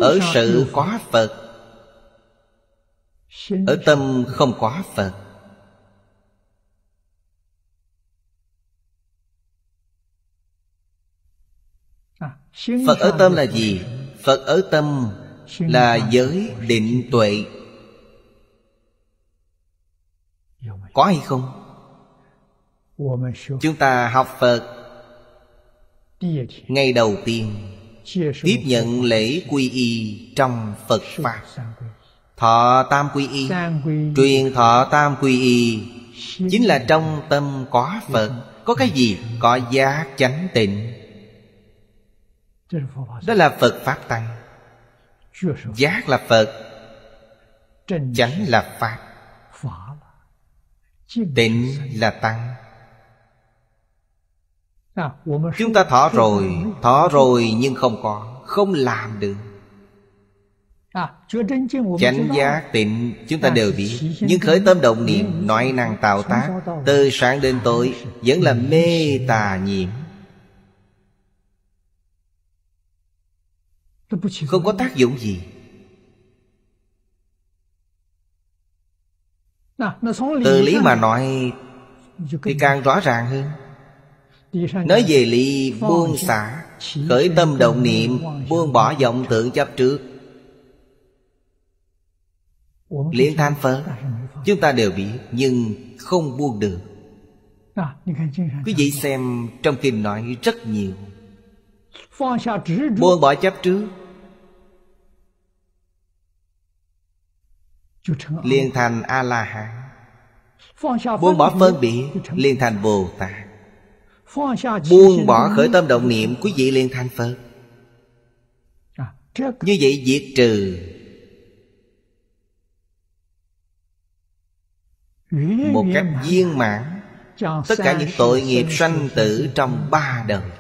Ở sự có Phật, ở tâm không có Phật. Phật ở tâm là gì? Phật ở tâm là giới định tuệ. Có hay không? Chúng ta học Phật ngày đầu tiên tiếp nhận lễ quy y trong Phật Pháp, thọ tam quy y. Truyền thọ tam quy y chính là trong tâm có Phật. Có cái gì? Có giác chánh tịnh. Đó là Phật Pháp Tăng. Giác là Phật, chánh là Pháp, tịnh là Tăng. Chúng ta thọ rồi, thọ rồi nhưng không có, không làm được. Chánh giác tịnh chúng ta đều biết, nhưng khởi tâm động niệm, nói năng tạo tác, từ sáng đến tối vẫn là mê tà nhiễm, không có tác dụng gì. Từ lý mà nói thì càng rõ ràng hơn. Nói về lý buông xả, khởi tâm động niệm, buông bỏ vọng tưởng chấp trước, liền thành Phật. Chúng ta đều biết nhưng không buông được. Quý vị xem trong kinh nói rất nhiều. Buông bỏ chấp trước liền thành A-la-hán. Buông bỏ phân biệt liền thành Bồ-Tát. Buông bỏ khởi tâm động niệm, quý vị liền thành Phật. Như vậy diệt trừ một cách viên mãn tất cả những tội nghiệp sanh tử trong ba đời.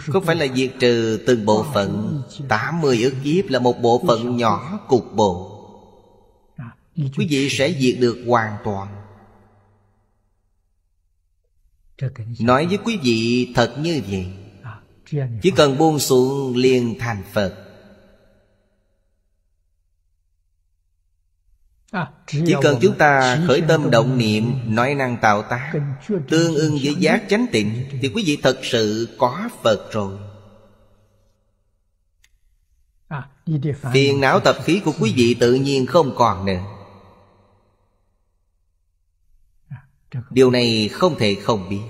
Không phải là diệt trừ từng bộ phận. Tám mươi ức kiếp là một bộ phận nhỏ cục bộ. Quý vị sẽ diệt được hoàn toàn. Nói với quý vị thật như vậy. Chỉ cần buông xuống liền thành Phật. Chỉ cần chúng ta khởi tâm động niệm, nói năng tạo tác tương ưng với giác chánh tịnh, thì quý vị thật sự có Phật rồi. Phiền não tập khí của quý vị tự nhiên không còn nữa. Điều này không thể không biết.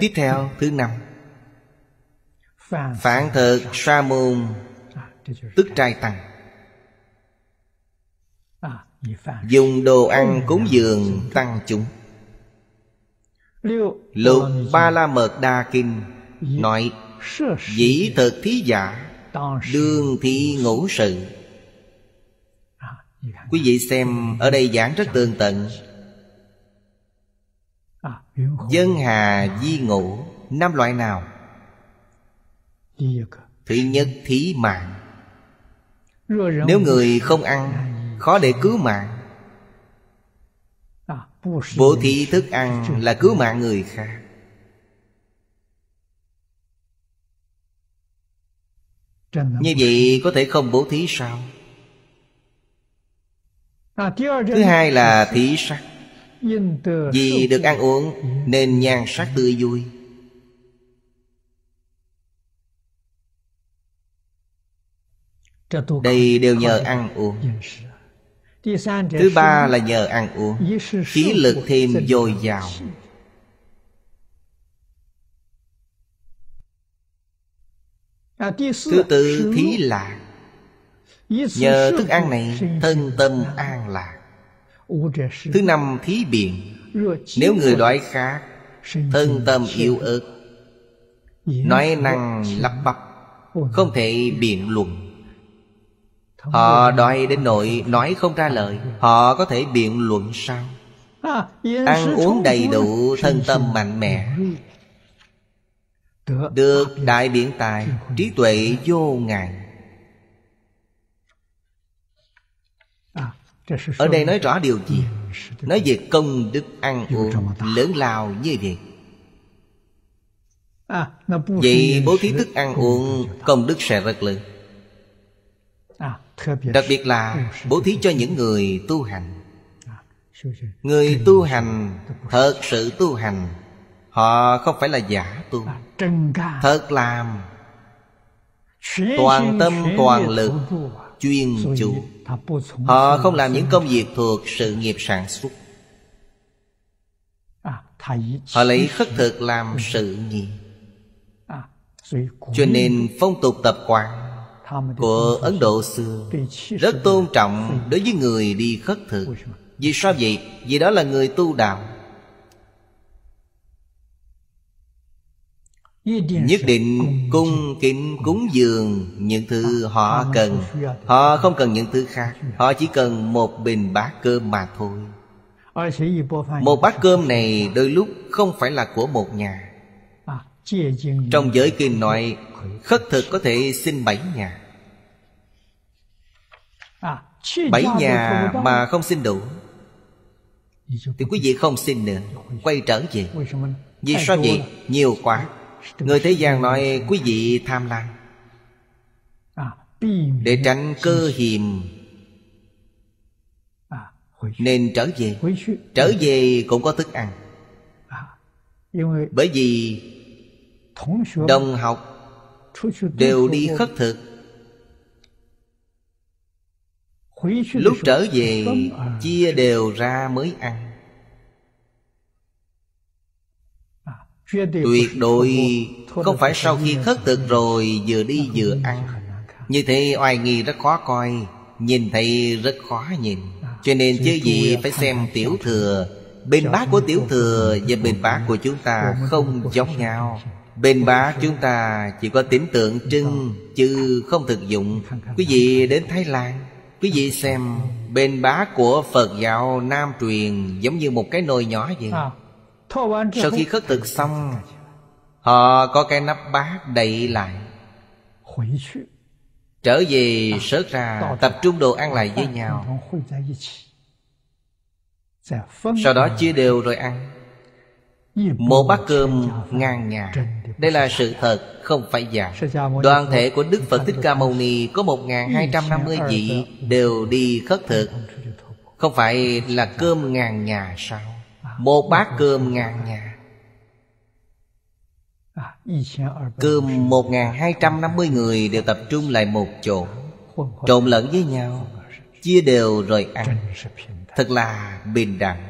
Tiếp theo thứ năm, phản thực sa môn tức trai tăng, dùng đồ ăn cúng dường tăng chúng. Lục Ba La Mật Đa Kinh nói: dĩ thực thí giả, đương thị ngũ sự. Quý vị xem ở đây giảng rất tường tận. Dân hà di ngụ, năm loại nào? Thứ nhất, thí mạng. Nếu người không ăn, khó để cứu mạng. Bố thí thức ăn là cứu mạng người khác. Như vậy có thể không bố thí sao? Thứ hai là thí sắc. Vì được ăn uống nên nhan sắc tươi vui. Đây đều nhờ ăn uống. Thứ ba là nhờ ăn uống khí lực thêm dồi dào. Thứ tư, thí lạc. Nhờ thức ăn này thân tâm an lạc. Thứ năm, thí biện. Nếu người đói khát, thân tâm yếu ớt, nói năng lắp bắp, không thể biện luận. Họ đói đến nỗi nói không ra lời, họ có thể biện luận sao? Ăn uống đầy đủ, thân tâm mạnh mẽ, được đại biện tài, trí tuệ vô ngại. Ở đây nói rõ điều gì? Nói về công đức ăn uống lớn lao như vậy. Vậy bố thí thức ăn uống công đức sẽ rất lớn. Đặc biệt là bố thí cho những người tu hành. Người tu hành, thật sự tu hành, họ không phải là giả tu, thật làm, toàn tâm toàn lực, chuyên chủ. Họ không làm những công việc thuộc sự nghiệp sản xuất, họ lấy khất thực làm sự nghiệp. Cho nên phong tục tập quán của Ấn Độ xưa rất tôn trọng đối với người đi khất thực. Vì sao vậy? Vì đó là người tu đạo, nhất định cung kính cúng dường những thứ họ cần. Họ không cần những thứ khác, họ chỉ cần một bình bát cơm mà thôi. Một bát cơm này đôi lúc không phải là của một nhà. Trong giới kinh nói khất thực có thể xin bảy nhà. Bảy nhà mà không xin đủ thì quý vị không xin nữa, quay trở về. Vì sao vậy? Nhiều quá. Người thế gian nói quý vị tham lam, để tránh cơ hiềm nên trở về. Trở về cũng có thức ăn. Bởi vì đồng học đều đi khất thực, lúc trở về chia đều ra mới ăn. Tuyệt đối không phải sau khi khất thực rồi vừa đi vừa ăn. Như thế oai nghi rất khó coi, nhìn thấy rất khó nhìn. Cho nên chứ gì phải xem tiểu thừa. Bên bát của tiểu thừa và bên bát của chúng ta không giống nhau. Bên bát chúng ta chỉ có tính tượng trưng chứ không thực dụng. Quý vị đến Thái Lan, quý vị xem bên bát của Phật giáo Nam truyền giống như một cái nồi nhỏ vậy. Sau khi khất thực xong, họ có cái nắp bát đậy lại, trở về sớt ra, tập trung đồ ăn lại với nhau, sau đó chia đều rồi ăn. Một bát cơm ngang nhà. Đây là sự thật, không phải giả. Đoàn thể của Đức Phật Thích Ca Mâu Ni có một nghìn hai trăm năm mươi vị đều đi khất thực. Không phải là cơm ngang nhà sao? Một bát cơm ngàn nhà. Cơm một nghìn hai trăm năm mươi người đều tập trung lại một chỗ, trộn lẫn với nhau, chia đều rồi ăn. Thật là bình đẳng.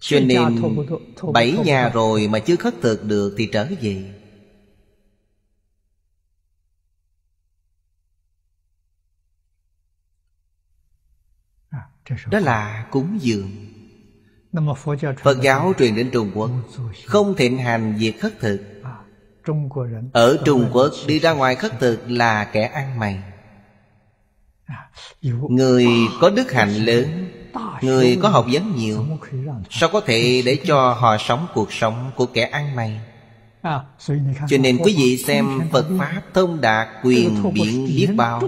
Cho nên bảy nhà rồi mà chưa khất thực được thì trở về. Đó là cúng dường. Phật giáo truyền đến Trung Quốc không thịnh hành việc khất thực. Ở Trung Quốc đi ra ngoài khất thực là kẻ ăn mày. Người có đức hạnh lớn, người có học vấn nhiều, sao có thể để cho họ sống cuộc sống của kẻ ăn mày? Cho nên quý vị xem Phật Pháp thông đạt quyền biện biết bao.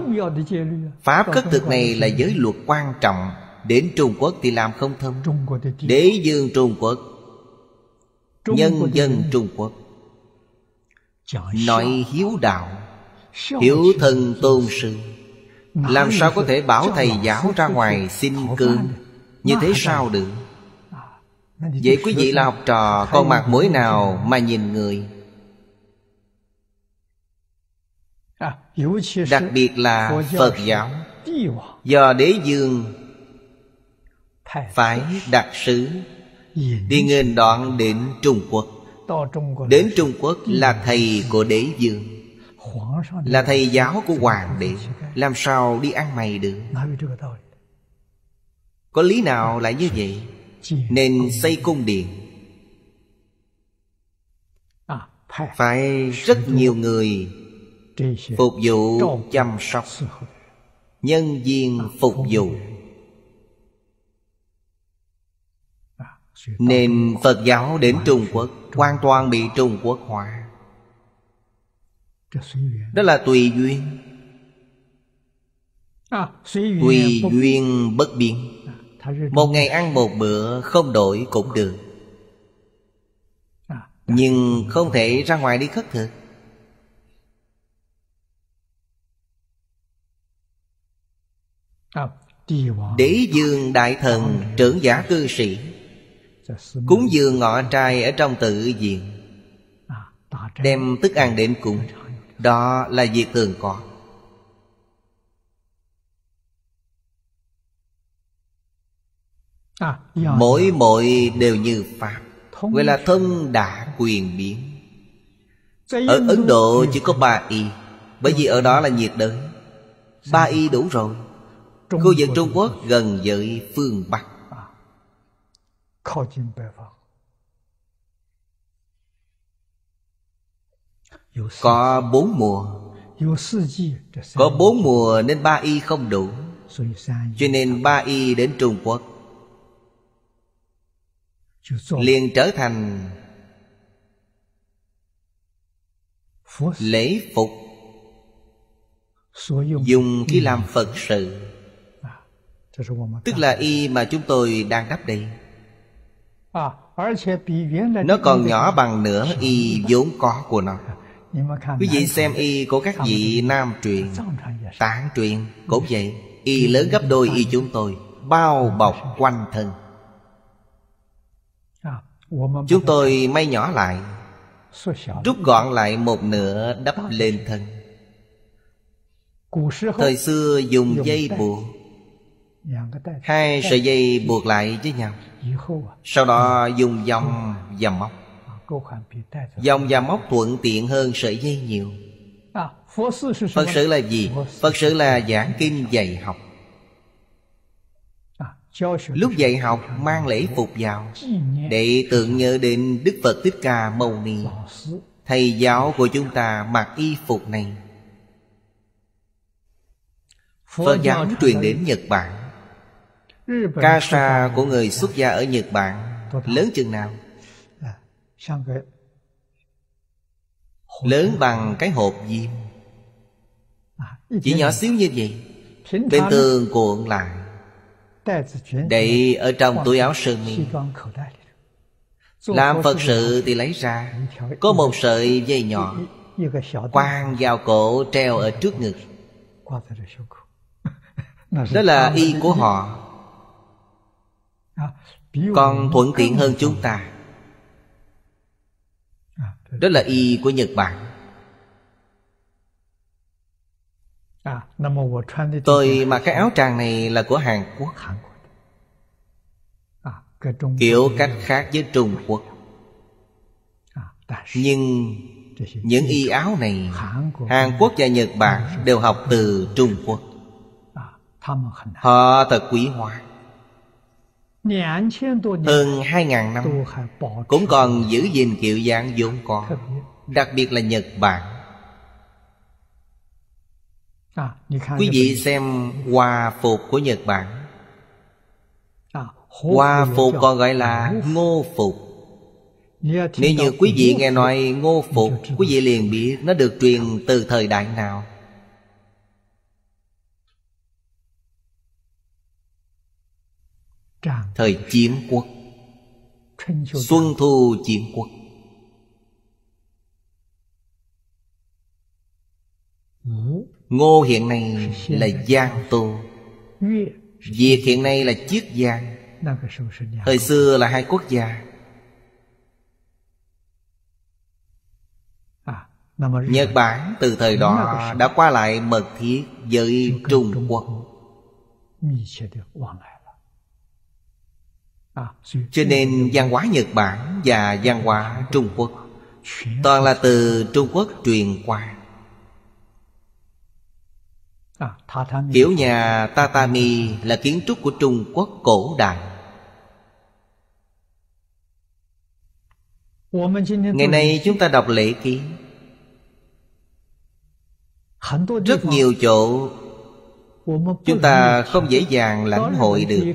Pháp khất thực này là giới luật quan trọng. Đến Trung Quốc thì làm không thông. Đế dương Trung Quốc, nhân dân Trung Quốc nói hiếu đạo, hiếu thân tôn sư, làm sao có thể bảo thầy giáo ra ngoài xin cơm? Như thế sao được? Vậy quý vị là học trò, con mặt mũi nào mà nhìn người? Đặc biệt là Phật giáo, do đế dương phải đặc sứ đi nghênh đoạn đến Trung Quốc. Đến Trung Quốc là thầy của đế dương, là thầy giáo của hoàng đế, làm sao đi ăn mày được? Có lý nào lại như vậy? Nên xây cung điện phải rất nhiều người phục vụ chăm sóc, nhân viên phục vụ. Nên Phật giáo đến Trung Quốc hoàn toàn bị Trung Quốc hóa. Đó là tùy duyên. Tùy duyên bất biến. Một ngày ăn một bữa không đổi cũng được, nhưng không thể ra ngoài đi khất thực. Đế dương đại thần trưởng giả cư sĩ cúng dường ngọ trai ở trong tự viện, đem thức ăn đến cúng. Đó là việc thường có. Mỗi mỗi đều như Pháp, gọi là thân đã quyền biến. Ở Ấn Độ chỉ có ba y, bởi vì ở đó là nhiệt đới. Ba y đủ rồi. Khu vực Trung Quốc gần với phương Bắc, có bốn mùa. Có bốn mùa nên ba y không đủ, cho nên ba y đến Trung Quốc liền trở thành lễ phục, dùng khi làm Phật sự. Tức là y mà chúng tôi đang đắp đây, nó còn nhỏ bằng nửa y vốn có của nó. Quý vị xem y của các vị Nam truyền, Tạng truyền cũng vậy, y lớn gấp đôi y chúng tôi, bao bọc quanh thân. Chúng tôi may nhỏ lại, rút gọn lại một nửa đắp lên thân. Thời xưa dùng dây buộc, hai sợi dây buộc lại với nhau, sau đó dùng dòng và móc. Dòng và móc thuận tiện hơn sợi dây nhiều. Phật sự là gì? Phật sự là giảng kinh dạy học. Lúc dạy học mang lễ phục vào, để tưởng nhớ đến Đức Phật Thích Ca Mâu Ni. Thầy giáo của chúng ta mặc y phục này. Phật giáo truyền đến Nhật Bản, ca sa của người xuất gia ở Nhật Bản lớn chừng nào? Lớn bằng cái hộp diêm, chỉ nhỏ xíu như vậy. Bên tường cuộn lại, đậy ở trong túi áo sơ mi. Làm Phật sự thì lấy ra, có một sợi dây nhỏ quàng vào cổ, treo ở trước ngực. Đó là y của họ, còn thuận tiện hơn chúng ta. Đó là y của Nhật Bản. Tôi mặc cái áo tràng này là của Hàn Quốc, kiểu cách khác với Trung Quốc. Nhưng những y áo này Hàn Quốc và Nhật Bản đều học từ Trung Quốc. Họ thật quý hóa. Hơn hai ngàn năm cũng còn giữ gìn kiểu dáng vốn có. Đặc biệt là Nhật Bản, Quý vị xem hòa phục của Nhật Bản. Hòa phục còn gọi là ngô phục. Nếu như quý vị nghe nói ngô phục, quý vị liền biết nó được truyền từ thời đại nào. Thời chiến quốc, xuân thu chiến quốc. Ngô hiện nay là Giang Tô, Việt hiện nay là Chiết Giang. Thời xưa là hai quốc gia. Nhật Bản từ thời đó đã qua lại mật thiết với Trung Quốc, cho nên văn hóa Nhật Bản và văn hóa Trung Quốc toàn là từ Trung Quốc truyền qua. Kiểu nhà tatami là kiến trúc của Trung Quốc cổ đại. Ngày nay chúng ta đọc lễ ký, rất nhiều chỗ chúng ta không dễ dàng lãnh hội được.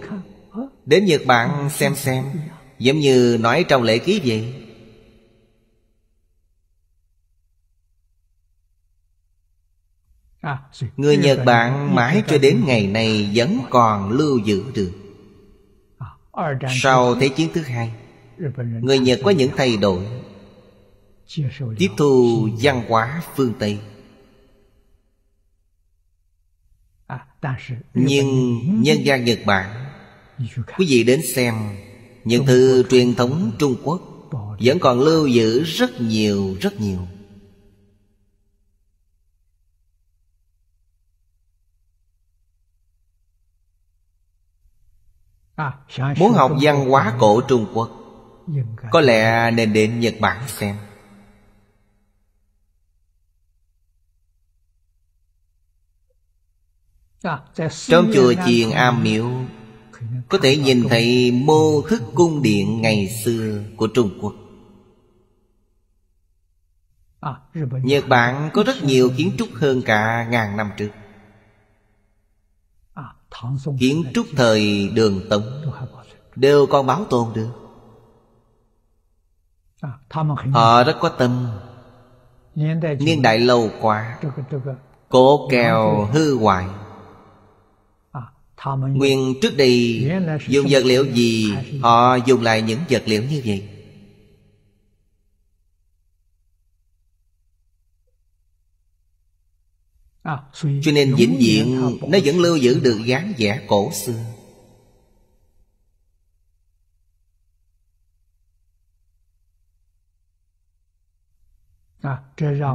Đến Nhật Bản xem xem, giống như nói trong lễ ký vậy. Người Nhật Bản mãi cho đến ngày nay vẫn còn lưu giữ được. Sau Thế chiến thứ hai, người Nhật có những thay đổi, tiếp thu văn hóa phương Tây. Nhưng nhân gian Nhật Bản, quý vị đến xem, những thứ truyền thống Trung Quốc vẫn còn lưu giữ rất nhiều rất nhiều. Muốn học văn hóa cổ Trung Quốc, có lẽ nên đến Nhật Bản xem. Trong chùa Chiền Am Miếu có thể nhìn thấy mô thức cung điện ngày xưa của Trung Quốc. Nhật Bản có rất nhiều kiến trúc hơn cả ngàn năm trước. Kiến trúc thời Đường Tống đều còn bảo tồn được. Họ rất có tâm. Niên đại lâu quá, cổ kèo hư hoại. Nguyên trước đây dùng vật liệu gì, họ dùng lại những vật liệu như vậy. Cho nên vĩnh viễn nó vẫn lưu giữ được dáng vẻ cổ xưa.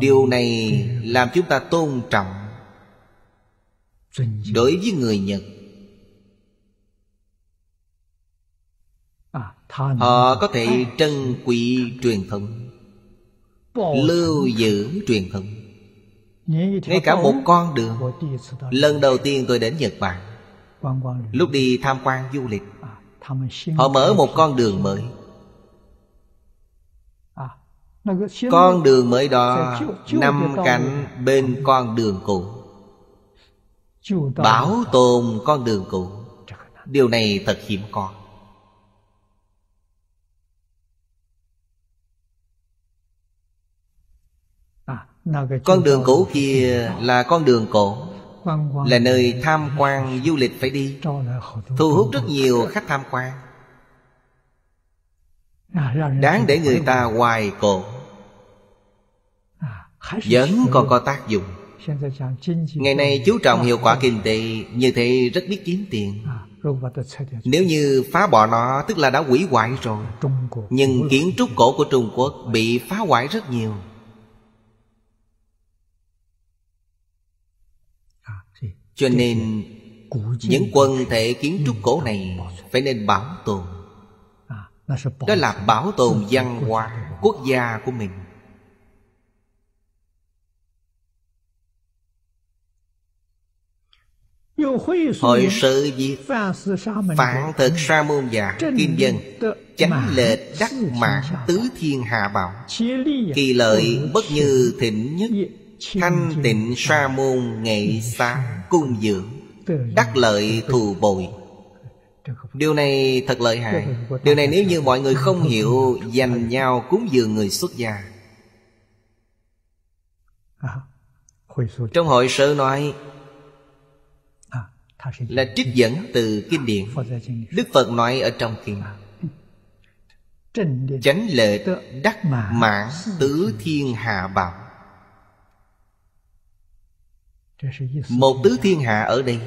Điều này làm chúng ta tôn trọng đối với người Nhật. Họ có thể trân quý truyền thống, lưu giữ truyền thống. Ngay cả một con đường, lần đầu tiên tôi đến Nhật Bản, lúc đi tham quan du lịch, họ mở một con đường mới. Con đường mới đó nằm cạnh bên con đường cũ, bảo tồn con đường cũ. Điều này thật hiếm có. Con đường cũ kia là con đường cổ, là nơi tham quan du lịch phải đi, thu hút rất nhiều khách tham quan, đáng để người ta hoài cổ. Vẫn còn có tác dụng. Ngày nay chú trọng hiệu quả kinh tế, như thế rất biết kiếm tiền. Nếu như phá bỏ nó, tức là đã hủy hoại rồi. Nhưng kiến trúc cổ của Trung Quốc bị phá hoại rất nhiều. Cho nên những quần thể kiến trúc cổ này phải nên bảo tồn. Đó là bảo tồn văn hóa quốc gia của mình. Hội sự việc Phạn Thực Sa Môn Giả Kim Dân chánh lệch đắc mãn tứ thiên hạ bảo, kỳ lợi bất như thịnh nhất, Thanh tịnh sa môn nghệ xá cung dưỡng, đắc lợi thù bội. Điều này thật lợi hại. Điều này nếu như mọi người không hiểu, dành nhau cúng dường người xuất gia. Trong hội sơ nói là trích dẫn từ kinh điển. Đức Phật nói ở trong kinh: chánh lệch đắc mãn tứ thiên hạ bảo. Một tứ thiên hạ ở đây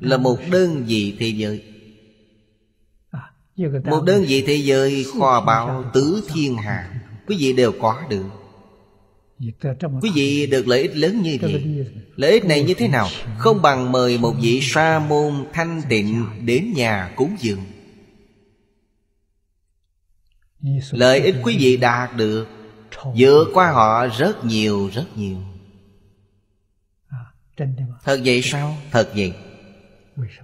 là một đơn vị thế giới. Một đơn vị thế giới kho báu tứ thiên hạ, quý vị đều có được. Quý vị được lợi ích lớn như thế. Lợi ích này như thế nào? Không bằng mời một vị sa môn thanh tịnh đến nhà cúng dường. Lợi ích quý vị đạt được vượt qua họ rất nhiều rất nhiều. Thật vậy sao? Thật vậy.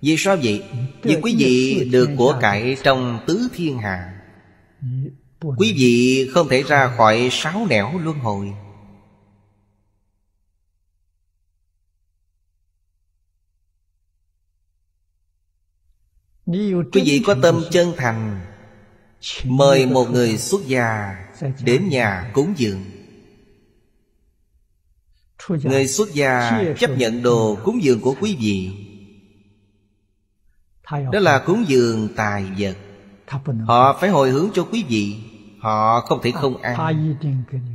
Vì sao vậy? Vì quý vị được của cải trong tứ thiên hạ. Quý vị không thể ra khỏi sáu nẻo luân hồi. Quý vị có tâm chân thành, mời một người xuất gia đến nhà cúng dường. Người xuất gia chấp nhận đồ cúng dường của quý vị. Đó là cúng dường tài vật. Họ phải hồi hướng cho quý vị. Họ không thể không ăn.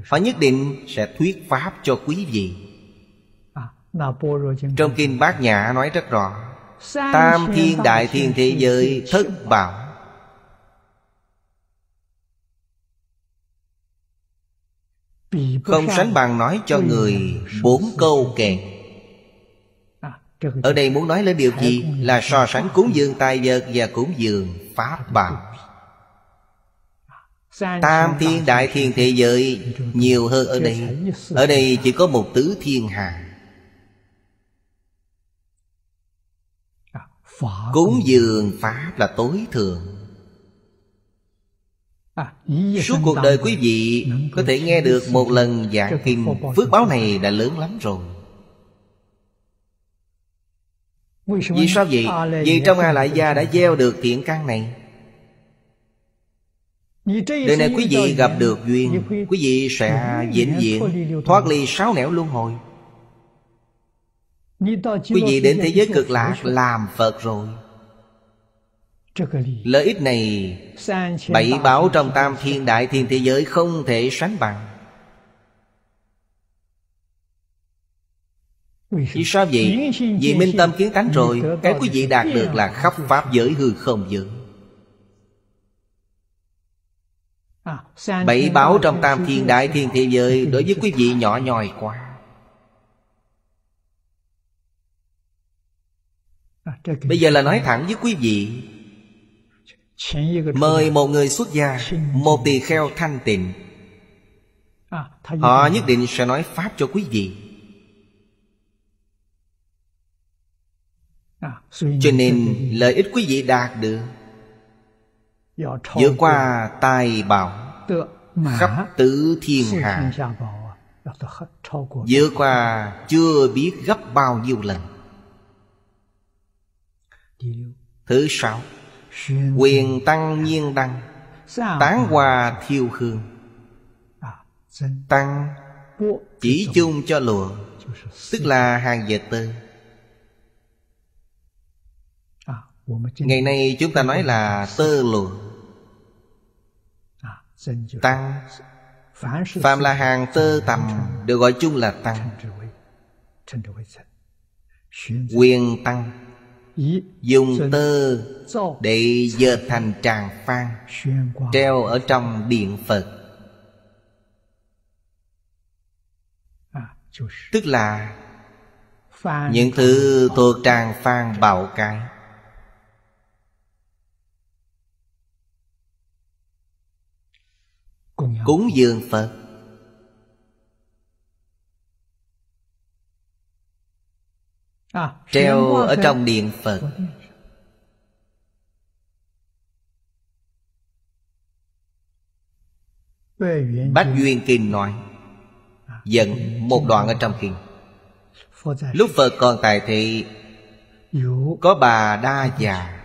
Họ nhất định sẽ thuyết pháp cho quý vị. Trong kinh Bát Nhã nói rất rõ: tam thiên đại thiên thế giới thất bảo. Không sánh bằng nói cho người bốn câu kèn. Ở đây muốn nói lên điều gì? Là so sánh cúng dường tài vật và cúng dường pháp bảo. Tam thiên đại thiên thế giới nhiều hơn ở đây. Ở đây chỉ có một tứ thiên hạ. Cúng dường pháp là tối thượng. Suốt cuộc đời quý vị có thể nghe được một lần giảng kinh, phước báo này đã lớn lắm rồi. Vì sao vậy? Vì trong A Lại Gia đã gieo được thiện căn này. Đời này quý vị gặp được duyên, quý vị sẽ vĩnh viễn thoát ly sáu nẻo luân hồi. Quý vị đến thế giới cực lạc làm Phật rồi. Lợi ích này bảy báo trong tam thiên đại thiên thế giới không thể sánh bằng. Vì sao vậy? Vì minh tâm kiến tánh rồi, cái quý vị đạt được là khắp pháp giới hư không giới. Bảy báo trong tam thiên đại thiên thế giới đối với quý vị nhỏ nhòi quá. Bây giờ là nói thẳng với quý vị, mời một người xuất gia, một tỳ kheo thanh tịnh, họ nhất định sẽ nói pháp cho quý vị. Cho nên lợi ích quý vị đạt được vượt qua tài bảo khắp tứ thiên hạ, vượt qua chưa biết gấp bao nhiêu lần. Thứ sáu, quyền tăng nhiên đăng, tán hoa thiêu hương. Tăng chỉ chung cho lụa, tức là hàng dệt tơ. Ngày nay chúng ta nói là tơ lụa. Tăng phàm là hàng tơ tằm được gọi chung là tăng. Quyền tăng dùng tơ để dệt thành tràng phan, treo ở trong điện Phật, tức là những thứ thuộc tràng phan bạo cái. Cúng dường Phật, treo ở trong điện Phật. Bách Duyên Kinh nói: dẫn một đoạn ở trong kinh. Lúc Phật còn tại thị có Bà Đa Già,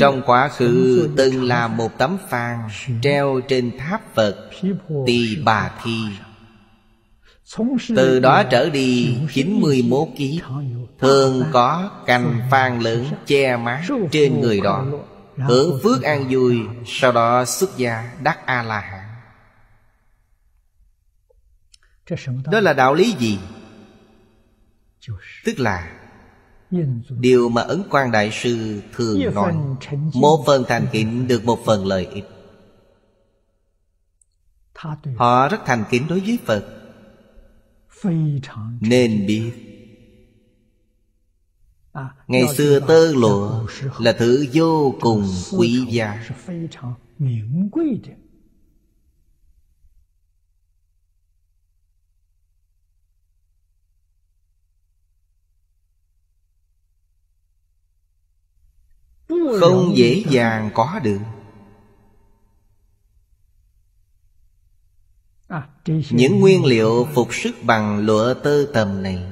trong quá khứ từng là một tấm phàn treo trên tháp Phật Tỳ Bà Thi. Từ đó trở đi chín mươi mốt ký, thường có cành phàn lớn che mát trên người đó, hưởng phước an vui. Sau đó xuất gia đắc A-la-hán. Đó là đạo lý gì? Tức là điều mà Ấn Quang Đại Sư thường nói: một phần thành kính được một phần lợi ích. Họ rất thành kính đối với Phật, nên biết ngày xưa tơ lụa là thứ vô cùng quý giá. Không dễ dàng có được. Những nguyên liệu phục sức bằng lụa tơ tầm này,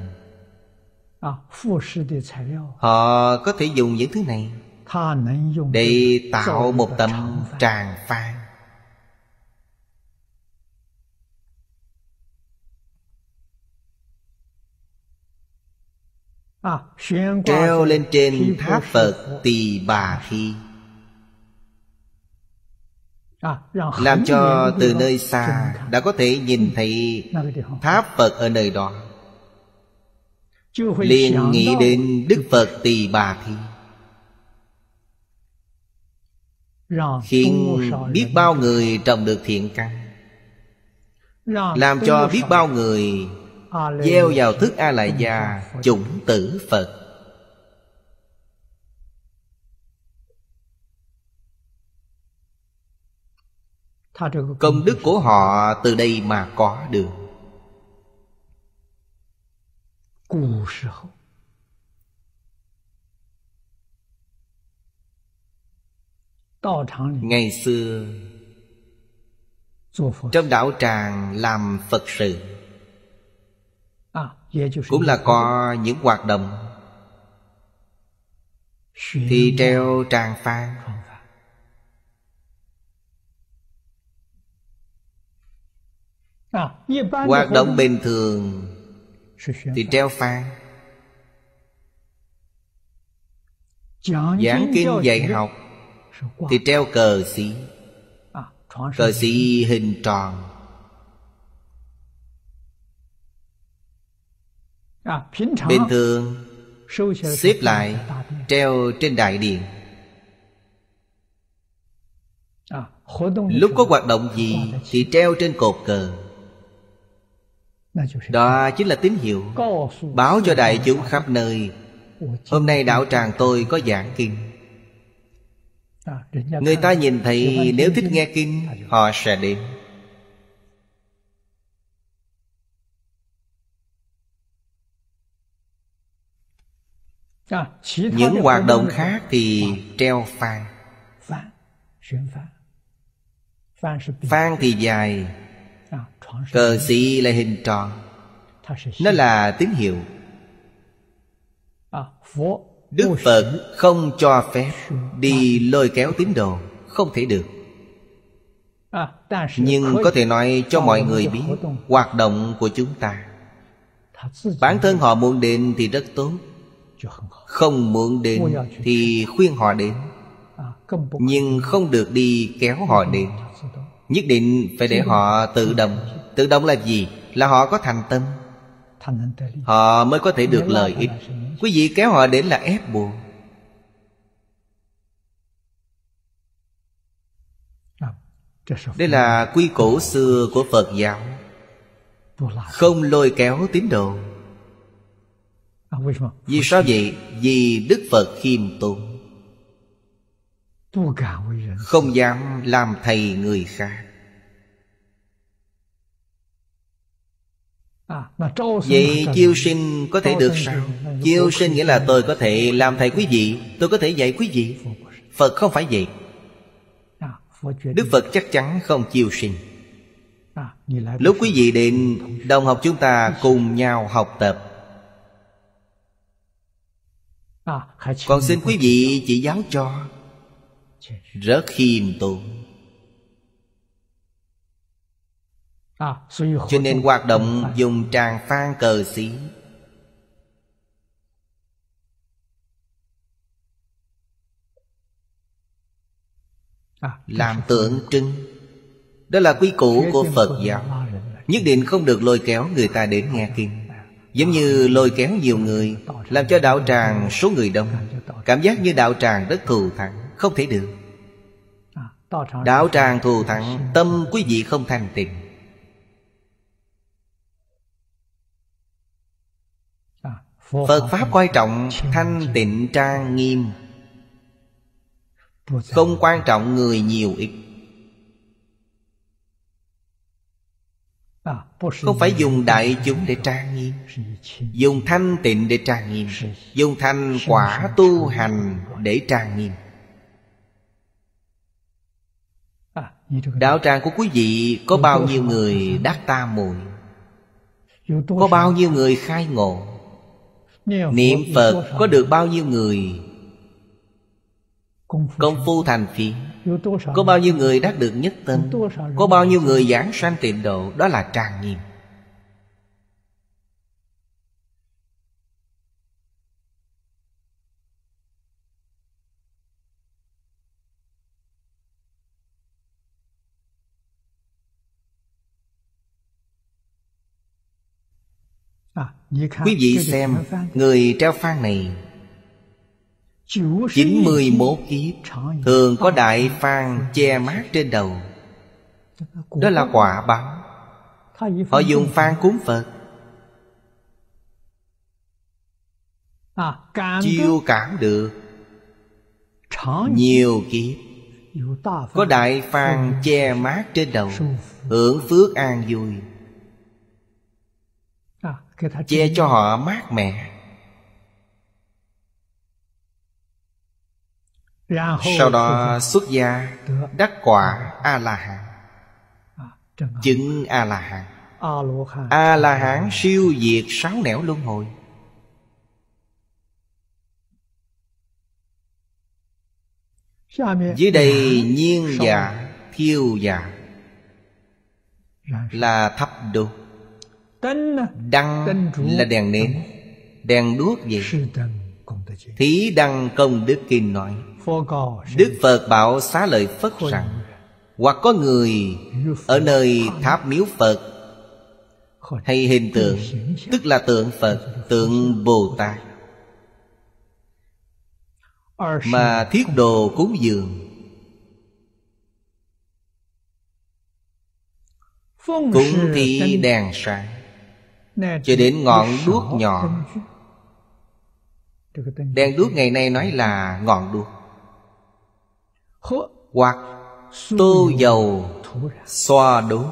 họ có thể dùng những thứ này để tạo một tấm tràng phan. Treo lên trên tháp Phật Tỳ Bà Thi, làm cho từ nơi xa đã có thể nhìn thấy tháp Phật ở nơi đó, liền nghĩ đến Đức Phật Tỳ Bà Thi, khiến biết bao người trồng được thiện căn, làm cho biết bao người gieo vào thức A Lại Gia chủng tử Phật. Công đức của họ từ đây mà có được. Ngày xưa trong đạo tràng làm Phật sự cũng là có những hoạt động thì treo tràng phan. Hoạt động bình thường thì treo phan. Giảng kinh dạy học thì treo cờ xí. Cờ xí hình tròn, bình thường xếp lại treo trên đại điện. Lúc có hoạt động gì thì treo trên cột cờ. Đó chính là tín hiệu báo cho đại chúng khắp nơi: hôm nay đạo tràng tôi có giảng kinh. Người ta nhìn thấy, nếu thích nghe kinh họ sẽ đến. Những hoạt động khác thì treo phan. Phan thì dài, cờ xì là hình tròn. Nó là tín hiệu Đức Phật không cho phép đi lôi kéo tín đồ, không thể được. Nhưng có thể nói cho mọi người biết hoạt động của chúng ta. Bản thân họ muốn đến thì rất tốt, không muốn đến thì khuyên họ đến, nhưng không được đi kéo họ đến. Nhất định phải để họ tự động. Tự động là gì? Là họ có thành tâm, họ mới có thể được lợi ích. Quý vị kéo họ đến là ép buộc. Đây là quy củ xưa của Phật giáo, không lôi kéo tín đồ. Vì sao vậy? Vì Đức Phật khiêm tốn, không dám làm thầy người khác. Vậy chiêu sinh có thể được sao? Chiêu sinh nghĩa là tôi có thể làm thầy quý vị, tôi có thể dạy quý vị. Phật không phải vậy. Đức Phật chắc chắn không chiêu sinh. Lúc quý vị đến đồng học chúng ta cùng nhau học tập. Còn xin quý vị chỉ giáo cho rất khiêm tốn. Cho nên hoạt động dùng tràng phan cờ xí, làm tượng trưng, đó là quy củ của Phật giáo. Nhất định không được lôi kéo người ta đến nghe kinh, giống như lôi kéo nhiều người, làm cho đạo tràng số người đông, cảm giác như đạo tràng rất thù thắng. Không thể được. Đạo tràng thù thắng, tâm quý vị không thanh tịnh. Phật Pháp quan trọng thanh tịnh trang nghiêm, không quan trọng người nhiều ít. Không phải dùng đại chúng để trang nghiêm, dùng thanh tịnh để trang nghiêm, dùng thành quả tu hành để trang nghiêm. Đạo tràng của quý vị có bao nhiêu người đắc ta muội, có bao nhiêu người khai ngộ, niệm Phật có được bao nhiêu người, công phu thành phiến, có bao nhiêu người đắc được nhất tâm, có bao nhiêu người giảng sanh tịnh độ. Đó là trang nghiêm. Quý vị xem người treo phan này, chín mươi mốt kiếp thường có đại phan che mát trên đầu. Đó là quả báo. Họ dùng phan cúng Phật, chiêu cảm được nhiều kiếp có đại phan che mát trên đầu, hưởng phước an vui, che cho họ mát mẻ. Sau đó xuất gia đắc quả A-la-hán, chứng A-la-hán. A-la-hán siêu diệt sáu nẻo luân hồi. Dưới đây nhiên giả, thiêu giả là thắp đốt. Đăng là đèn nến, đèn đuốc vậy. Thí Đăng Công Đức Kinh nói, Đức Phật bảo Xá Lợi Phất rằng, hoặc có người ở nơi tháp miếu Phật hay hình tượng, tức là tượng Phật, tượng Bồ Tát, mà thiết đồ cúng dường, cúng thì đèn sáng cho đến ngọn đuốc nhỏ. Đèn đuốc ngày nay nói là ngọn đuốc. Hoặc tô dầu xoa đuốc,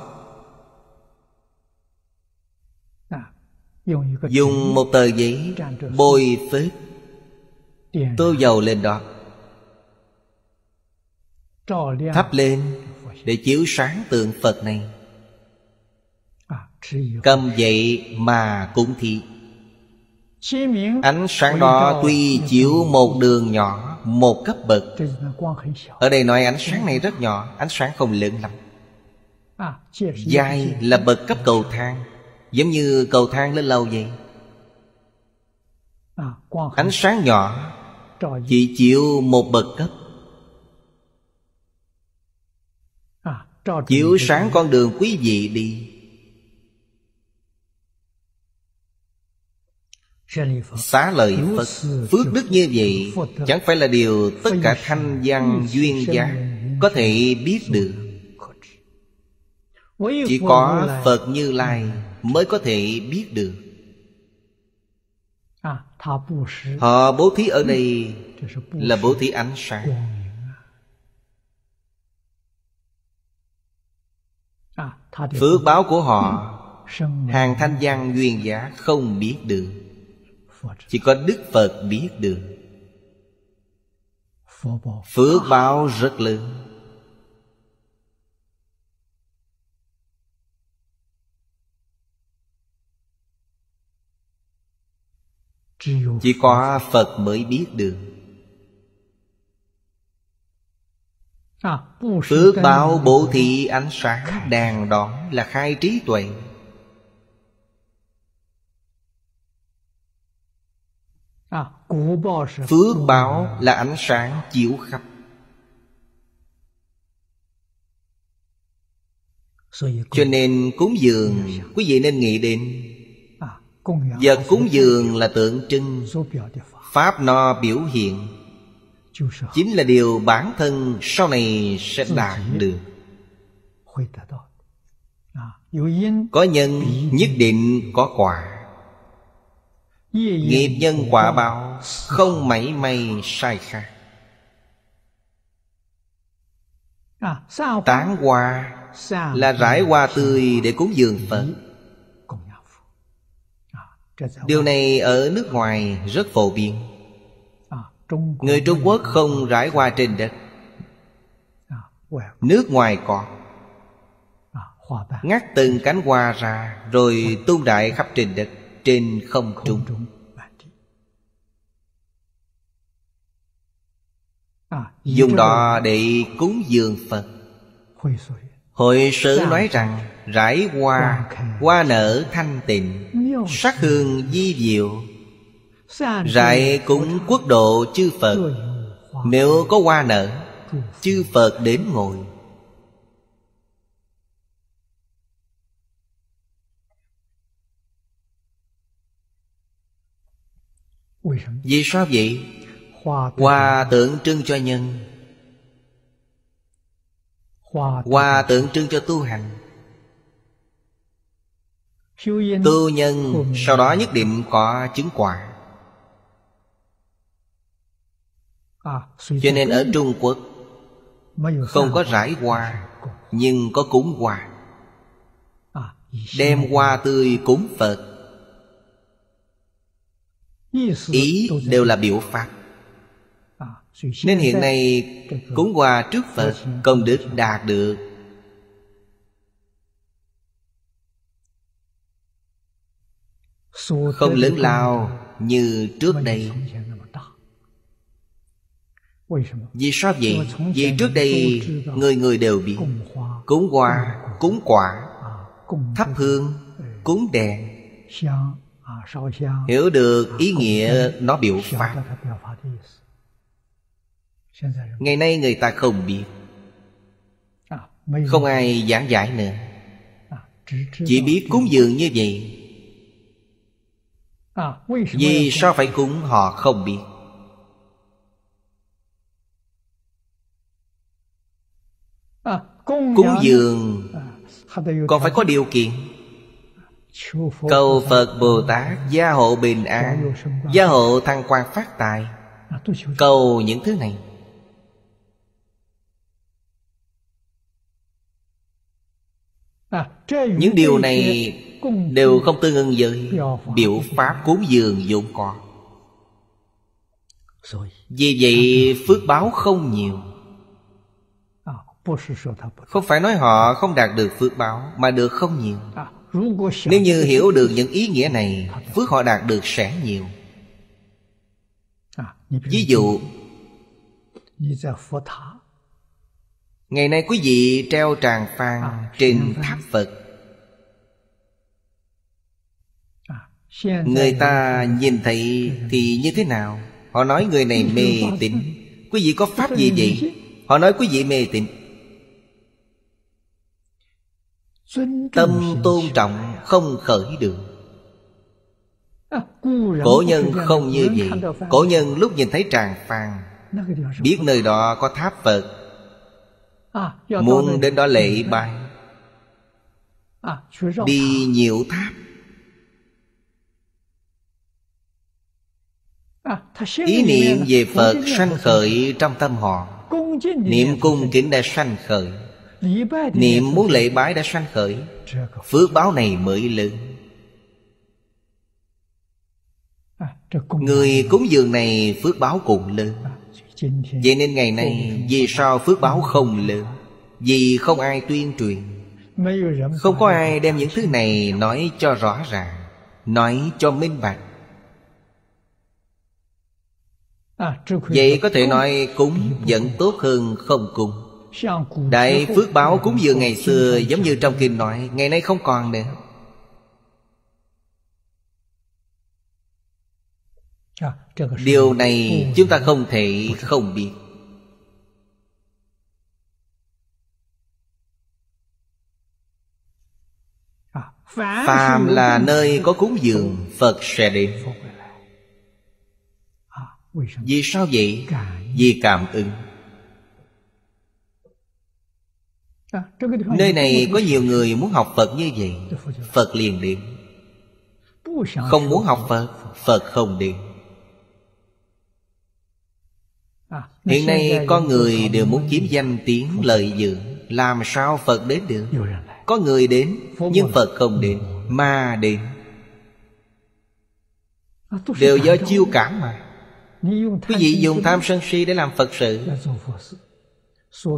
dùng một tờ giấy bôi phết tô dầu lên đó, thắp lên để chiếu sáng tượng Phật này. Cầm dậy mà cũng thị. Ánh sáng đó tuy chiếu một đường nhỏ, một cấp bậc. Ở đây nói ánh sáng này rất nhỏ, ánh sáng không lớn lắm. Dài là bậc cấp cầu thang, giống như cầu thang lên lầu vậy. Ánh sáng nhỏ chỉ chiếu một bậc cấp, chiếu sáng con đường quý vị đi. Xá Lợi Phật phước đức như vậy, chẳng phải là điều tất cả thanh văn duyên giác có thể biết được. Chỉ có Phật Như Lai mới có thể biết được. Họ bố thí ở đây là bố thí ánh sáng, phước báo của họ hàng thanh văn duyên giác không biết được, chỉ có Đức Phật biết được. Phước báo rất lớn. Chỉ có Phật mới biết được. Phước báo bố thí ánh sáng đàn đó là khai trí tuệ. Phước báo là ánh sáng chiếu khắp. Cho nên cúng dường, quý vị nên nghĩ đến vật cúng dường là tượng trưng, pháp nó biểu hiện chính là điều bản thân sau này sẽ đạt được. Có nhân nhất định có quả, nghiệp nhân quả báo không mảy may sai khác. Tán hoa là rải hoa tươi để cúng dường Phật. Điều này ở nước ngoài rất phổ biến. Người Trung Quốc không rải hoa trên đất, nước ngoài có. Ngắt từng cánh hoa ra rồi tung đại khắp trên đất, trên không trung. Dùng đó để cúng dường Phật. Hội sử nói rằng rải hoa, hoa nở thanh tịnh, sắc hương di diệu. Rải cúng quốc độ chư Phật, nếu có hoa nở, chư Phật đến ngồi. Vì sao vậy? Hoa tượng trưng cho nhân, hoa tượng trưng cho tu hành. Tu nhân sau đó nhất định có chứng quả. Cho nên ở Trung Quốc không có rải hoa, nhưng có cúng hoa. Đem hoa tươi cúng Phật, ý đều là biểu pháp. Nên hiện nay cúng hoa trước Phật công đức đạt được. Không lớn lao như trước đây. Vì sao vậy? Vì trước đây người người đều biết cúng hoa, cúng quả, thắp hương, cúng đèn, hiểu được ý nghĩa nó biểu pháp. Ngày nay người ta không biết, không ai giảng giải nữa, chỉ biết cúng dường như vậy. Vì sao phải cúng họ không biết. Cúng dường còn phải có điều kiện. Cầu Phật Bồ Tát gia hộ bình an, gia hộ thăng quan phát tài, cầu những thứ này. Những điều này đều không tương ưng với biểu pháp cúng dường vốn có. Vì vậy phước báo không nhiều. Không phải nói họ không đạt được phước báo, mà được không nhiều. Nếu như hiểu được những ý nghĩa này, phước họ đạt được sẽ nhiều. Ví dụ, ngày nay quý vị treo tràng phan trên tháp Phật, người ta nhìn thấy thì như thế nào? Họ nói người này mê tín. Quý vị có pháp gì vậy? Họ nói quý vị mê tín. Tâm tôn trọng không khởi được. Cổ nhân không như vậy. Cổ nhân lúc nhìn thấy tràng phan, biết nơi đó có tháp Phật, muốn đến đó lễ bái, đi nhiều tháp. Ý niệm về Phật sanh khởi trong tâm họ, niệm cung kính đã sanh khởi, niệm muốn lễ bái đã sanh khởi. Phước báo này mới lớn. Người cúng dường này phước báo cũng lớn. Vậy nên ngày nay vì sao phước báo không lớn? Vì không ai tuyên truyền, không có ai đem những thứ này nói cho rõ ràng, nói cho minh bạch. Vậy có thể nói cúng vẫn tốt hơn không cúng. Đại phước báo cúng dường ngày xưa giống như trong kinh nói, ngày nay không còn nữa. Điều này chúng ta không thể không biết. Phàm là nơi có cúng dường, Phật sẽ đến. Vì sao vậy? Vì cảm ứng. Nơi này có nhiều người muốn học Phật như vậy, Phật liền đến. Không muốn học Phật, Phật không đến. Hiện nay con người đều muốn chiếm danh tiếng lợi dưỡng, làm sao Phật đến được? Có người đến, nhưng Phật không đến, ma đến. Đều do chiêu cảm mà. Quý vị dùng tham sân si để làm Phật sự,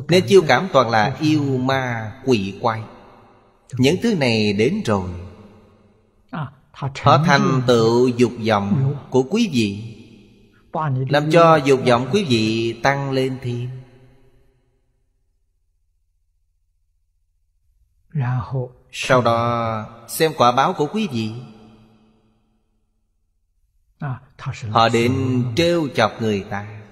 nên chiêu cảm toàn là yêu ma quỷ quái. Những thứ này đến rồi, họ thành tựu dục vọng của quý vị, làm cho dục vọng quý vị tăng lên thêm. Sau đó xem quả báo của quý vị. Họ đến trêu chọc người ta.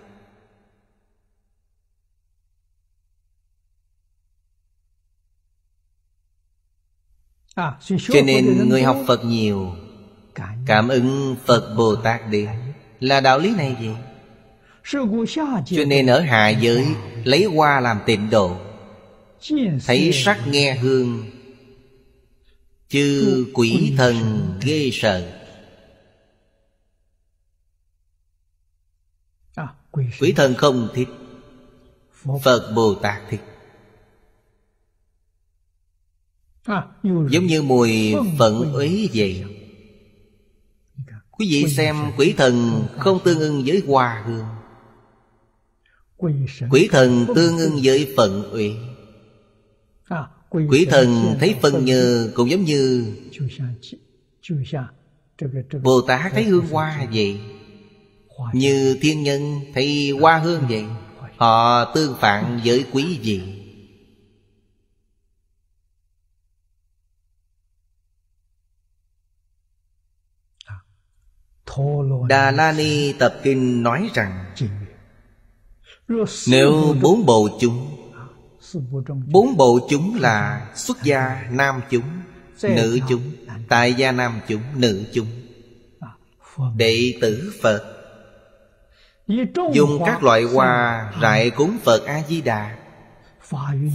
Cho nên người học Phật nhiều, cảm ứng Phật Bồ Tát đến, là đạo lý này vậy. Cho nên ở hạ giới lấy hoa làm tịnh độ, thấy sắc nghe hương, chư quỷ thần ghê sợ. Quỷ thần không thích, Phật Bồ Tát thích. Giống như mùi phận uế vậy. Quý vị xem, quỷ thần không tương ưng với hoa hương, quỷ thần tương ưng với phận uế. Quỷ thần thấy phân nhờ cũng giống như Bồ Tát thấy hương hoa vậy, như thiên nhân thấy hoa hương vậy. Họ tương phản với quý vị. Đà La Ni Tập Kinh nói rằng, nếu bốn bộ chúng, bốn bộ chúng là xuất gia nam chúng, nữ chúng, tại gia nam chúng, nữ chúng, đệ tử Phật dùng các loại hoa rải cúng Phật A Di Đà,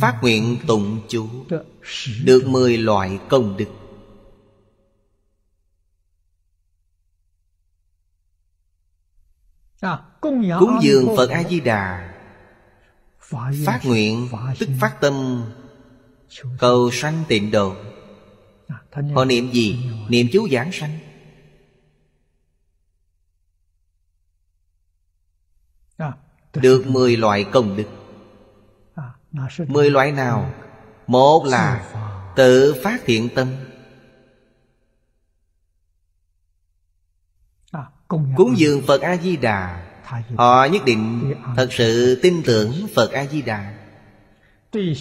phát nguyện tụng chú, được mười loại công đức. Cúng dường Phật A Di Đà, phát nguyện tức phát tâm cầu sanh tịnh độ. Họ niệm gì? Niệm chú giảng sanh. Được mười loại công đức. Mười loại nào? Một là tự phát thiện tâm, cúng dường Phật A-di-đà. Họ nhất định thật sự tin tưởng Phật A-di-đà,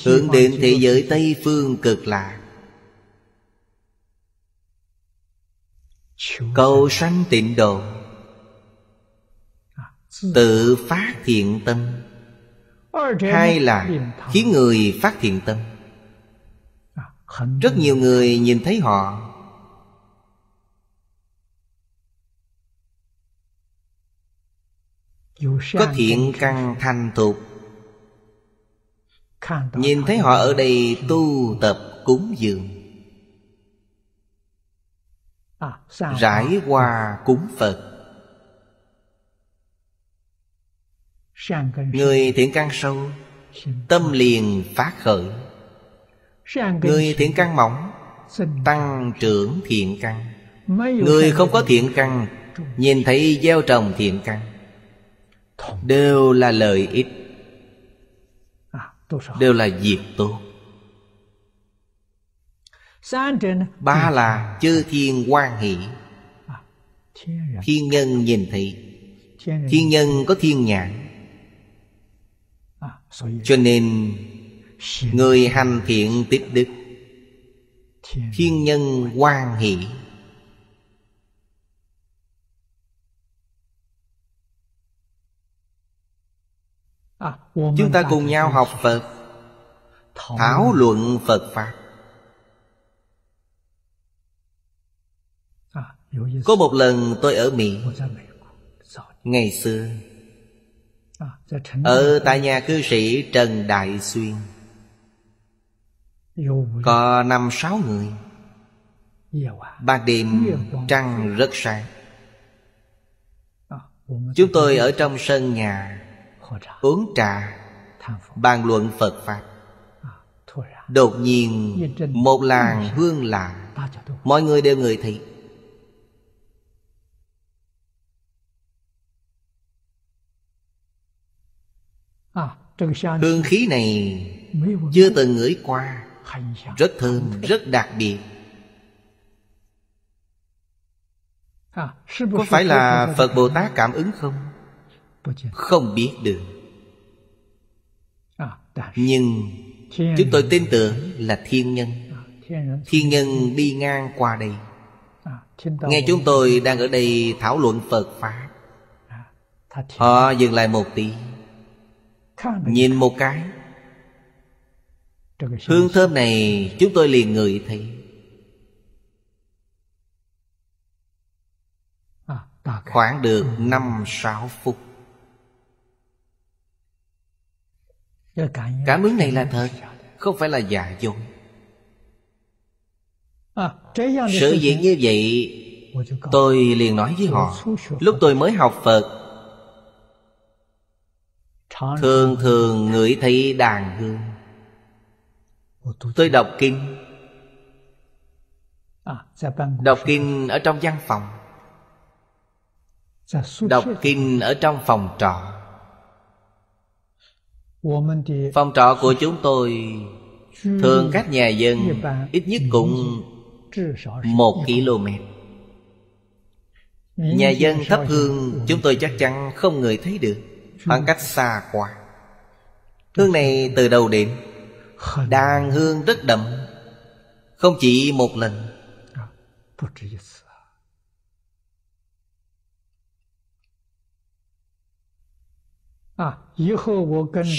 hướng đến thế giới Tây Phương Cực Lạc, cầu sanh tịnh độ. Tự phát thiện tâm. Hai là khiến người phát thiện tâm. Rất nhiều người nhìn thấy họ, có thiện căn thành thục, nhìn thấy họ ở đây tu tập cúng dường, rải hoa cúng Phật. Người thiện căn sâu, tâm liền phát khởi. Người thiện căn mỏng, tăng trưởng thiện căn. Người không có thiện căn, nhìn thấy gieo trồng thiện căn, đều là lợi ích, đều là việc tốt. Ba là chư thiên hoan hỷ. Thiên nhân nhìn thấy, Thiên nhân có thiên nhãn, cho nên người hành thiện tích đức, thiên nhân hoan hỷ. Chúng ta cùng nhau học Phật, thảo luận Phật Pháp. Có một lần tôi ở Mỹ, ngày xưa, ở tại nhà cư sĩ Trần Đại Xuyên, có năm sáu người. Ban đêm trăng rất sáng, chúng tôi ở trong sân nhà uống trà, bàn luận Phật Pháp. Đột nhiên một làn hương lạ, mọi người đều ngửi thấy. Hương khí này chưa từng ngửi qua, rất thơm, rất đặc biệt. Có phải là Phật Bồ Tát cảm ứng không? Không biết được. Nhưng chúng tôi tin tưởng là thiên nhân. Thiên nhân đi ngang qua đây, nghe chúng tôi đang ở đây thảo luận Phật Pháp, họ dừng lại một tí, nhìn một cái, hương thơm này chúng tôi liền ngửi thấy. Khoảng được năm sáu phút. Cảm ứng này là thật, không phải là giả dối. Sự việc như vậy tôi liền nói với họ. Lúc tôi mới học Phật, thường thường ngửi thấy đàn hương. Tôi đọc kinh, đọc kinh ở trong văn phòng, đọc kinh ở trong phòng trọ. Phòng trọ của chúng tôi thường cách nhà dân ít nhất cũng một km. Nhà dân thắp hương, chúng tôi chắc chắn không ngửi thấy được, khoảng cách xa quá. Hương này từ đầu đến, đàn hương rất đậm, không chỉ một lần.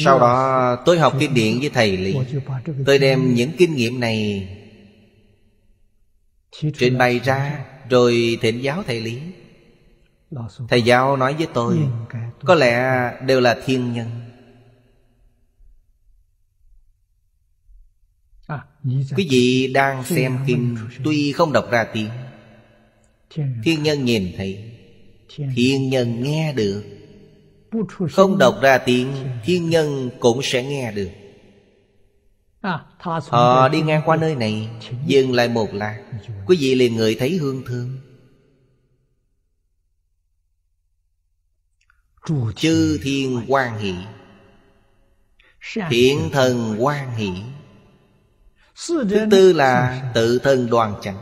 Sau đó tôi học kinh điển với thầy Lý, tôi đem những kinh nghiệm này trình bày ra, rồi thỉnh giáo thầy Lý. Thầy giáo nói với tôi, có lẽ đều là thiên nhân. Quý vị đang xem kinh, tuy không đọc ra tiếng, thiên nhân nhìn thấy, thiên nhân nghe được. Không đọc ra tiếng, thiên nhân cũng sẽ nghe được. Họ đi ngang qua nơi này, dừng lại một lát, quý vị liền ngửi thấy hương thơm. Chư thiên hoan hỷ, hiện thần hoan hỷ. Thứ tư là tự thân đoan chánh.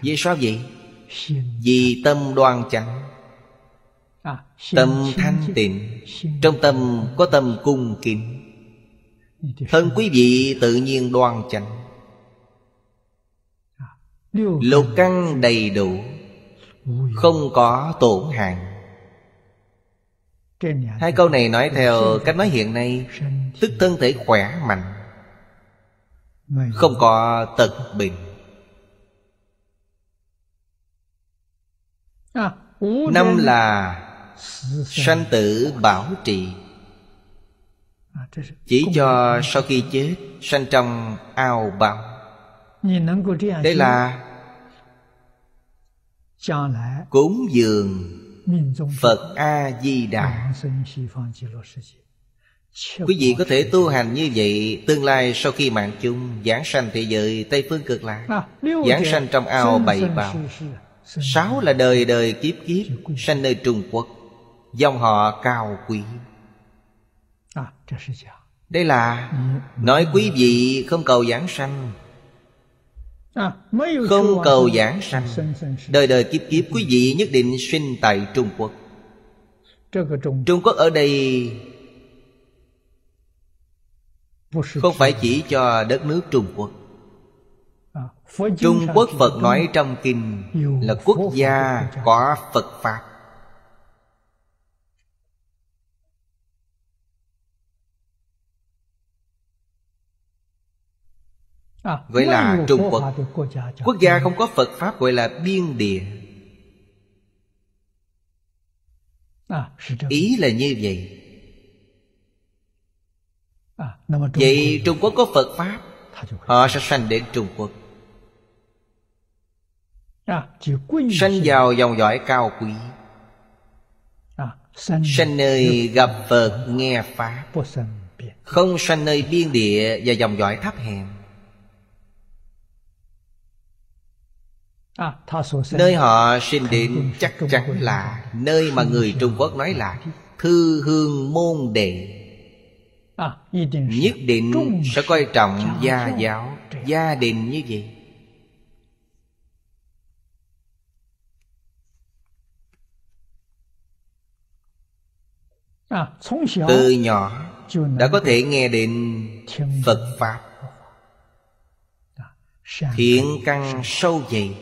Vì sao vậy? Vì tâm đoan chánh, tâm thanh tịnh, trong tâm có tâm cung kính, thân quý vị tự nhiên đoan chánh. Lục căn đầy đủ, không có tổn hại. Hai câu này nói theo cách nói hiện nay, tức thân thể khỏe mạnh, không có tật bệnh. Năm là sanh tử bảo trì, chỉ cho sau khi chết sanh trong ao bao. Đây là cúng dường Phật A Di Đà. Quý vị có thể tu hành như vậy, tương lai sau khi mạng chung, giảng sanh thế giới Tây Phương Cực Lạc, giảng sanh trong ao bảy bào. Sáu là đời đời kiếp kiếp sanh nơi Trung Quốc, dòng họ cao quý. Đây là nói quý vị không cầu giảng sanh, Không cầu giảng sanh, đời đời kiếp kiếp quý vị nhất định sinh tại Trung Quốc. Trung Quốc ở đây không phải chỉ cho đất nước Trung Quốc. Trung Quốc Phật nói trong kinh là quốc gia có Phật Pháp. Gọi là Trung Quốc. Quốc gia không có Phật Pháp gọi là biên địa. Ý là như vậy. Vậy Trung Quốc có Phật Pháp, họ sẽ sanh đến Trung Quốc, sanh vào dòng dõi cao quý, sanh nơi gặp Phật nghe Pháp, không sanh nơi biên địa và dòng dõi thấp hèn. Nơi họ sinh đến chắc chắn là nơi mà người Trung Quốc nói là thư hương môn đệ. Nhất định sẽ coi trọng gia giáo, gia đình như vậy. Từ nhỏ đã có thể nghe đến Phật Pháp, thiện căn sâu dày.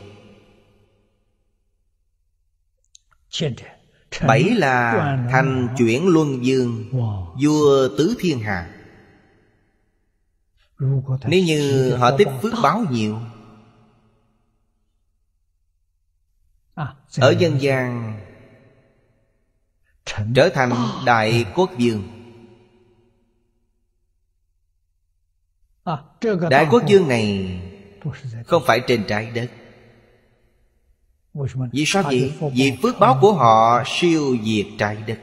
Bảy là thành chuyển luân dương, vua tứ thiên hạ. Nếu như họ tích phước báo nhiều, ở dân gian trở thành đại quốc vương. Đại quốc vương này không phải trên trái đất. Vì sao vậy? Vì phước báo của họ siêu việt trái đất.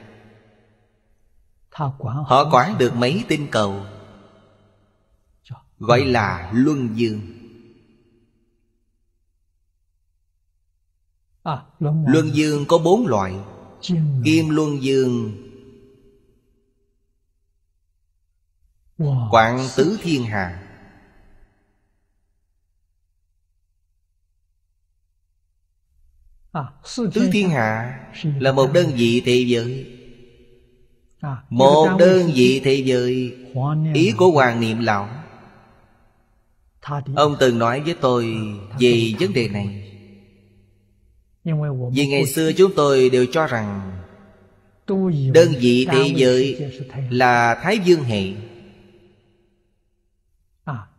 Họ quản được mấy tinh cầu, gọi là luân dương. Luân dương có bốn loại: kim luân dương quản tứ thiên hạ, tứ thiên hạ là một đơn vị thế giới. Một đơn vị thế giới, ý của Hoàng Niệm Lão. Ông từng nói với tôi về vấn đề này. Vì ngày xưa chúng tôi đều cho rằng đơn vị thế giới là Thái Dương hệ.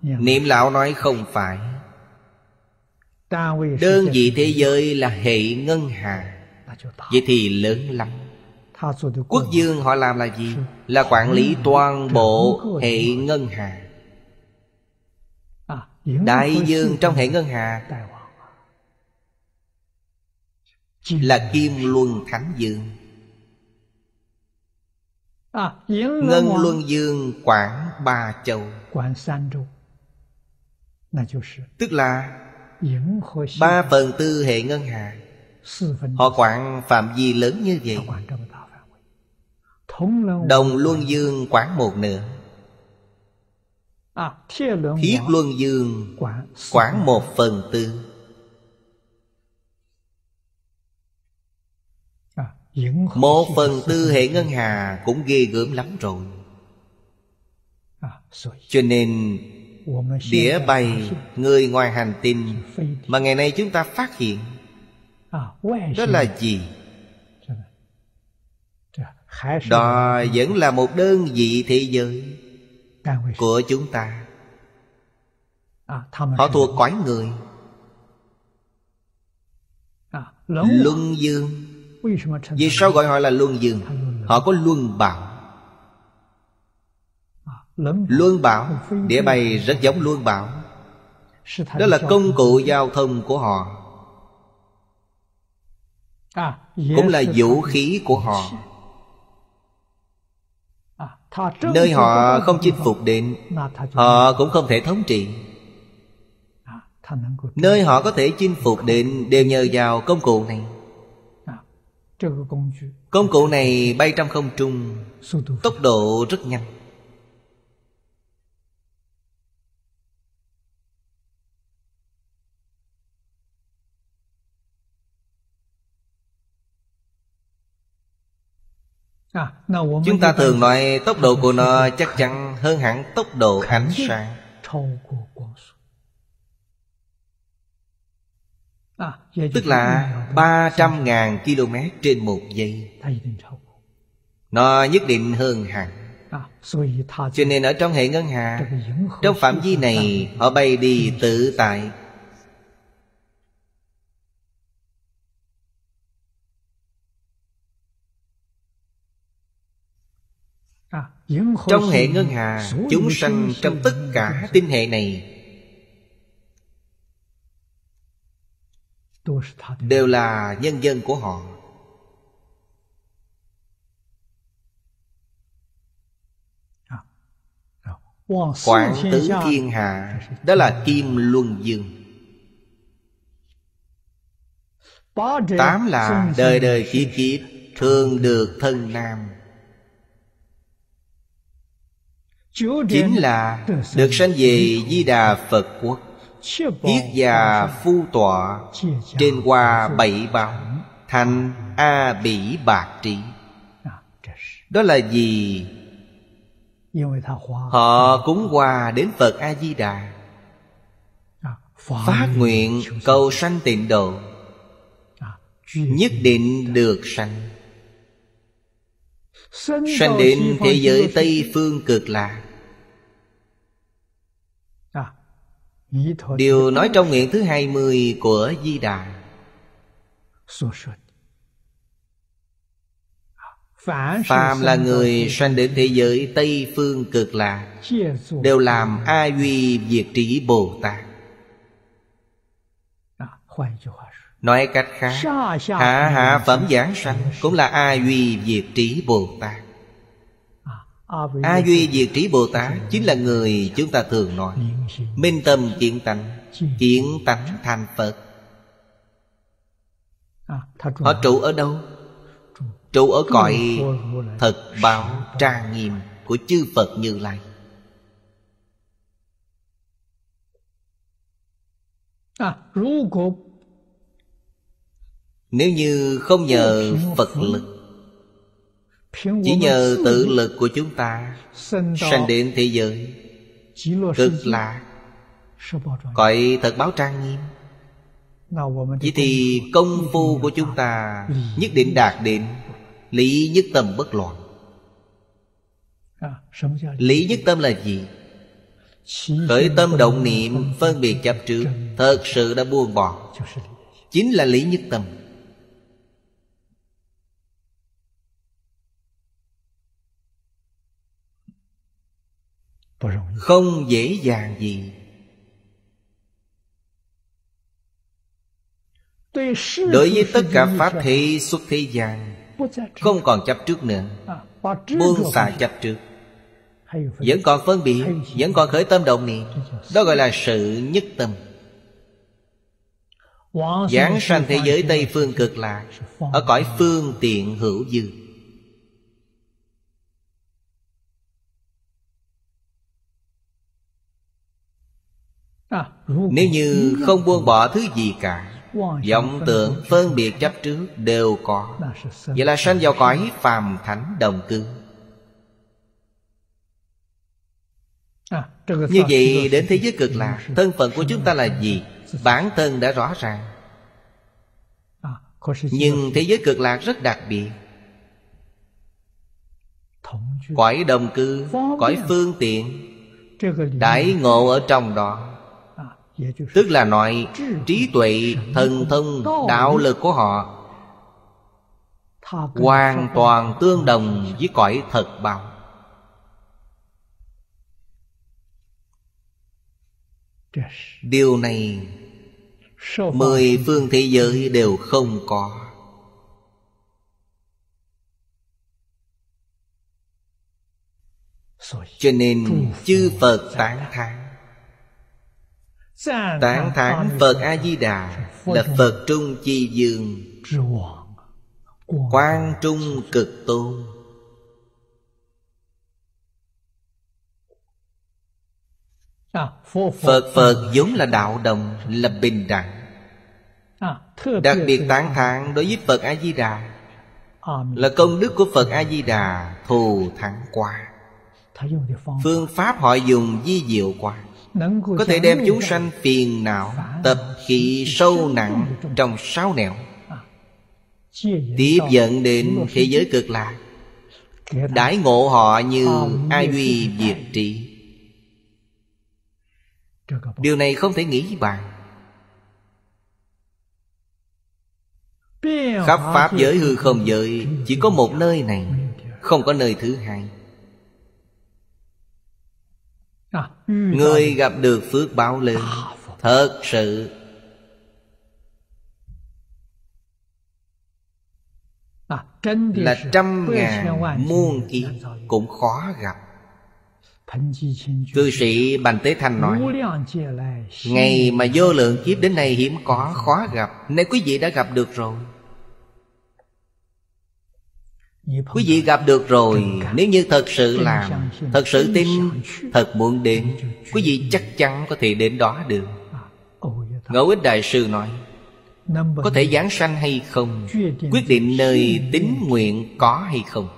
Niệm Lão nói không phải. Đơn vị thế giới là hệ ngân hà. Vậy thì lớn lắm. Quốc vương họ làm là gì? Là quản lý toàn bộ hệ ngân hà. Đại dương trong hệ ngân hà là Kim Luân Thánh Dương. Ngân Luân Dương quản ba châu, tức là ba phần tư hệ ngân hà. Họ quản phạm vi lớn như vậy. Đồng Luân Dương quản một nửa, Thiết Luân Dương quản một phần tư. Một phần tư hệ ngân hà cũng ghê gớm lắm rồi. Cho nên đĩa bay người ngoài hành tinh mà ngày nay chúng ta phát hiện, đó là gì? Đó vẫn là một đơn vị thế giới của chúng ta. Họ thuộc cõi người. Luân dương. Vì sao gọi họ là luân dương? Họ có luân bảo. Luân bảo, đĩa bay rất giống luân bảo. Đó là công cụ giao thông của họ, cũng là vũ khí của họ. Nơi họ không chinh phục đến, họ cũng không thể thống trị. Nơi họ có thể chinh phục đến đều nhờ vào công cụ này. Công cụ này bay trong không trung, tốc độ rất nhanh. Chúng ta thường nói tốc độ của nó chắc chắn hơn hẳn tốc độ ánh sáng. Tức là ba trăm ngàn ki lô mét trên một giây. Nó nhất định hơn hẳn. Cho nên ở trong hệ ngân hà, trong phạm vi này, họ bay đi tự tại. Trong hệ ngân hà, chúng sanh trong tất cả tinh hệ này đều là nhân dân của họ. Quảng tứ thiên hạ, đó là Kim Luân Dương. Tám là đời đời kiếp kiếp thường được thân nam. Chính là được sanh về Di Đà Phật Quốc, kiết già phu tọa, trên qua bảy báo, thành A Bỉ Bạc Trí. Đó là gì? Họ cúng qua đến Phật A-di-đà, phát nguyện cầu sanh tịnh độ, nhất định được sanh. Sanh đến thế giới Tây Phương Cực Lạc. Điều nói trong nguyện thứ hai mươi của Di Đà. Phàm là người sanh đến thế giới Tây Phương Cực Lạc đều làm A Duy Việt Trí Bồ Tát. Nói cách khác, hạ hạ phẩm giảng sanh cũng là A Duy Việt Trí Bồ Tát. A Duy Việt Trí Bồ Tát chính là người chúng ta thường nói minh tâm kiến tánh, kiến tánh thành Phật. Họ trụ ở đâu? Trụ ở cõi thật báo trang nghiêm của chư Phật Như Lai. Nếu như không nhờ Phật lực, chỉ nhờ tự lực của chúng ta, sanh đến thế giới Cực Lạc, cõi thật báo trang nghiêm, chỉ thì công phu của chúng ta nhất định đạt đến lý nhất tâm bất loạn. Lý nhất tâm là gì? Khởi tâm động niệm, phân biệt chấp trước, thật sự đã buông bỏ, chính là lý nhất tâm. Không dễ dàng gì. Đối với tất cả pháp thế xuất thế gian, không còn chấp trước nữa, buông xả chấp trước. Vẫn còn phân biệt, vẫn còn khởi tâm động niệm, đó gọi là sự nhất tâm. Giảng sanh thế giới Tây Phương Cực Lạc, ở cõi phương tiện hữu dư. Nếu như không buông bỏ thứ gì cả, vọng tưởng phân biệt chấp trước đều có, vậy là sanh vào cõi phàm thánh đồng cư. Như vậy đến thế giới Cực Lạc, thân phận của chúng ta là gì? Bản thân đã rõ ràng. Nhưng thế giới Cực Lạc rất đặc biệt. Cõi đồng cư, cõi phương tiện, đãi ngộ ở trong đó, tức là nói trí tuệ, thần thông, đạo lực của họ hoàn toàn tương đồng với cõi thật báo. Điều này mười phương thế giới đều không có. Cho nên chư Phật tán thán, tán thán Phật A-di-đà là Phật trung chi dương, quang trung cực tôn. Phật Phật vốn là đạo đồng, là bình đẳng. Đặc biệt tán thán đối với Phật A-di-đà là công đức của Phật A Di Đà thù thắng quá. Phương pháp họ dùng di diệu quá, có thể đem chúng sanh phiền não tập khí sâu nặng trong sáu nẻo tiếp dẫn đến thế giới cực lạc, đãi ngộ họ như a duy diệt trị. Điều này không thể nghĩ bàn. Khắp pháp giới hư không giới chỉ có một nơi này, không có nơi thứ hai. Người gặp được phước báo lớn thật sự. Là trăm ngàn muôn kiếp cũng khó gặp. Cư sĩ Bành Tế Thành nói, ngày mà vô lượng kiếp đến nay hiếm có khó gặp, nay quý vị đã gặp được rồi. Quý vị gặp được rồi, nếu như thật sự làm, thật sự tin, thật muốn đến, quý vị chắc chắn có thể đến đó được. Ngẫu Ích Đại Sư nói, có thể giáng sanh hay không quyết định nơi tín nguyện có hay không.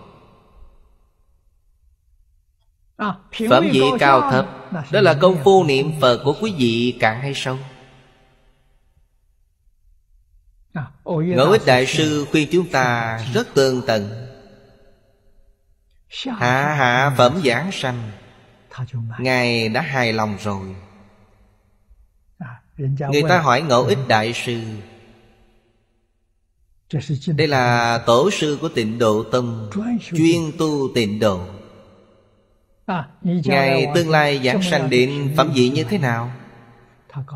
Phẩm vị cao thấp, đó là công phu niệm Phật của quý vị cạn hay sâu. Ngẫu Ích Đại Sư khuyên chúng ta rất tương tận. Hạ hạ phẩm giảng sanh, ngài đã hài lòng rồi. Người ta hỏi Ngẫu Ích Đại Sư, đây là tổ sư của Tịnh Độ Tông, chuyên tu Tịnh Độ, ngài tương lai giảng sanh đến phẩm vị như thế nào?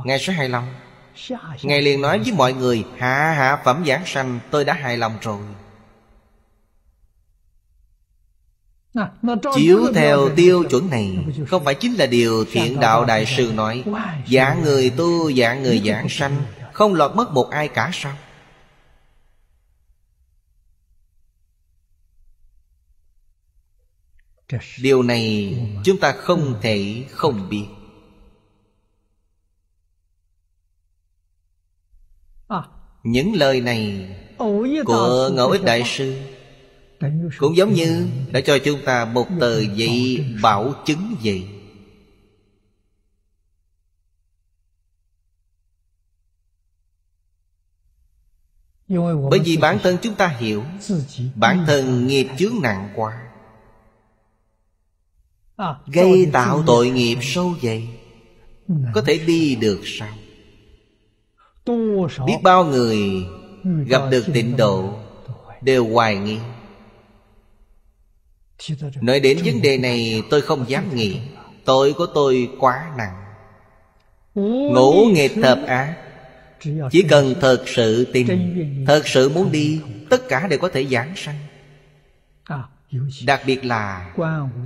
Ngài sẽ hài lòng. Ngài liền nói với mọi người, hạ hạ phẩm giảng sanh tôi đã hài lòng rồi. Chiếu theo tiêu chuẩn này, không phải chính là điều Thiện Đạo Đại Sư nói, dạng người tu dạng người giảng sanh, không lọt mất một ai cả sao? Điều này chúng ta không thể không biết. Những lời này của Ngẫu Ích Đại Sư cũng giống như đã cho chúng ta một tờ giấy bảo chứng vậy. Bởi vì bản thân chúng ta hiểu, bản thân nghiệp chướng nặng quá, gây tạo tội nghiệp sâu dày, có thể đi được sao? Biết bao người gặp được Tịnh Độ đều hoài nghi. Nói đến vấn đề này tôi không dám nghĩ, tội của tôi quá nặng. Ngũ nghịch thập ác, chỉ cần thật sự tin, thật sự muốn đi, tất cả đều có thể giảng sanh. Đặc biệt là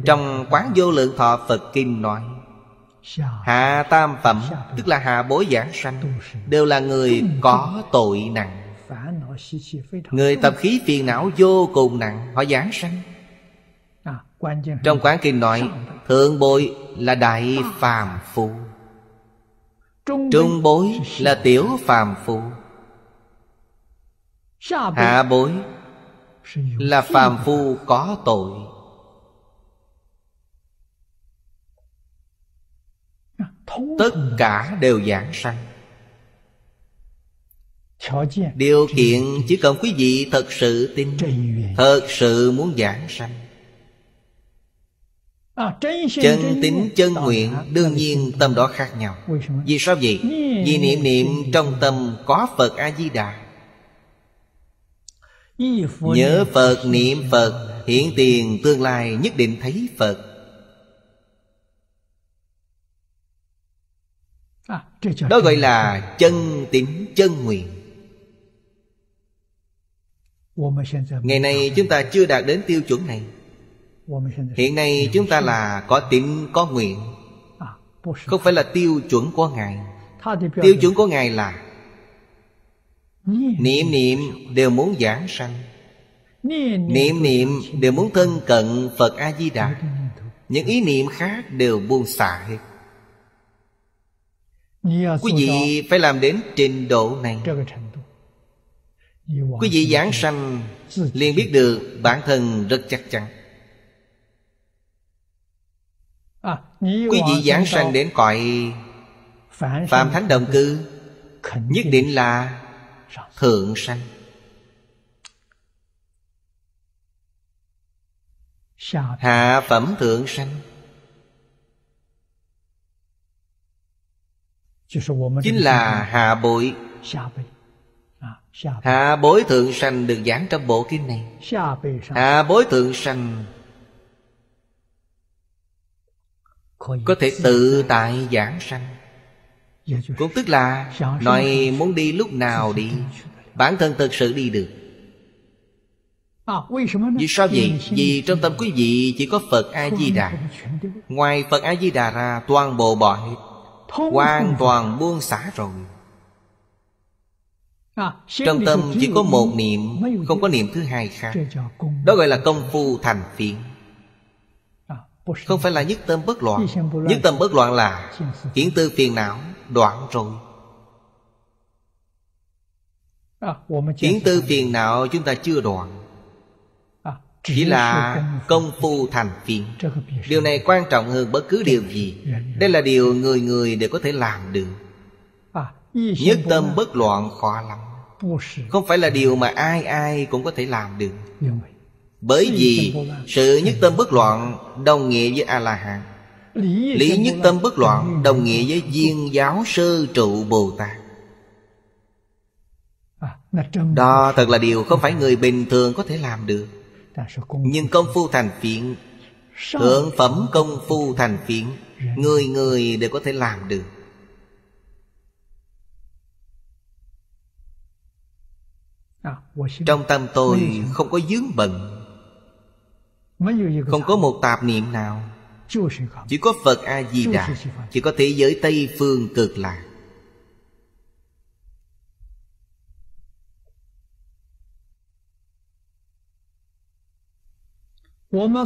trong Quán Vô Lượng Thọ Phật Kinh nói, hạ tam phẩm, tức là hạ bối giảng sanh, đều là người có tội nặng, người tập khí phiền não vô cùng nặng, họ giảng sanh. Trong Quán Kinh nói, thượng bối là đại phàm phu, trung bối là tiểu phàm phu, hạ bối là phàm phu có tội. Tất cả đều giảng sanh. Điều kiện chỉ cần quý vị thật sự tin, thật sự muốn giảng sanh, chân tín chân nguyện, đương nhiên tâm đó khác nhau. Vì sao vậy? Vì niệm niệm trong tâm có Phật A Di Đà, nhớ Phật niệm Phật, hiện tiền tương lai nhất định thấy Phật. Đó gọi là chân tín chân nguyện. Ngày nay chúng ta chưa đạt đến tiêu chuẩn này. Hiện nay chúng ta là có tín có nguyện, không phải là tiêu chuẩn của Ngài. Tiêu chuẩn của Ngài là niệm niệm đều muốn giảng sanh, niệm niệm đều muốn thân cận Phật A Di Đà, những ý niệm khác đều buông xả hết. Quý vị phải làm đến trình độ này, Quý vị giảng sanh liền biết được bản thân rất chắc chắn. Quý vị giảng sanh đến cõi Phạm Thánh Đồng Cư, nhất định là thượng sanh. Hạ phẩm thượng sanh chính là hạ bội. Hạ bối thượng sanh được giảng trong bộ kinh này. Hạ bối thượng sanh có thể tự tại giảng sanh, cũng tức là nói muốn đi lúc nào đi, bản thân thực sự đi được. Vì sao vậy? Vì trong tâm quý vị chỉ có Phật A Di Đà, ngoài Phật A Di Đà ra toàn bộ bỏ hết, hoàn toàn buông xả rồi. Trong tâm chỉ có một niệm, không có niệm thứ hai khác. Đó gọi là công phu thành phiến. Không phải là nhất tâm bất loạn. Nhất tâm bất loạn là kiến tư phiền não đoạn rồi. Kiến tư phiền não chúng ta chưa đoạn, chỉ là công phu thành phiến. Điều này quan trọng hơn bất cứ điều gì. Đây là điều người người đều có thể làm được. Nhất tâm bất loạn khó lắm, không phải là điều mà ai ai cũng có thể làm được. Bởi vì sự nhất tâm bất loạn đồng nghĩa với A-la-hán. Lý nhất tâm bất loạn đồng nghĩa với Viên Giáo Sơ Trụ Bồ Tát. Đó thật là điều không phải người bình thường có thể làm được. Nhưng công phu thành phiến, thượng phẩm công phu thành phiến, người người đều có thể làm được. Trong tâm tôi không có vướng bận, không có một tạp niệm nào, chỉ có Phật A Di Đà, chỉ có thế giới Tây Phương Cực Lạc.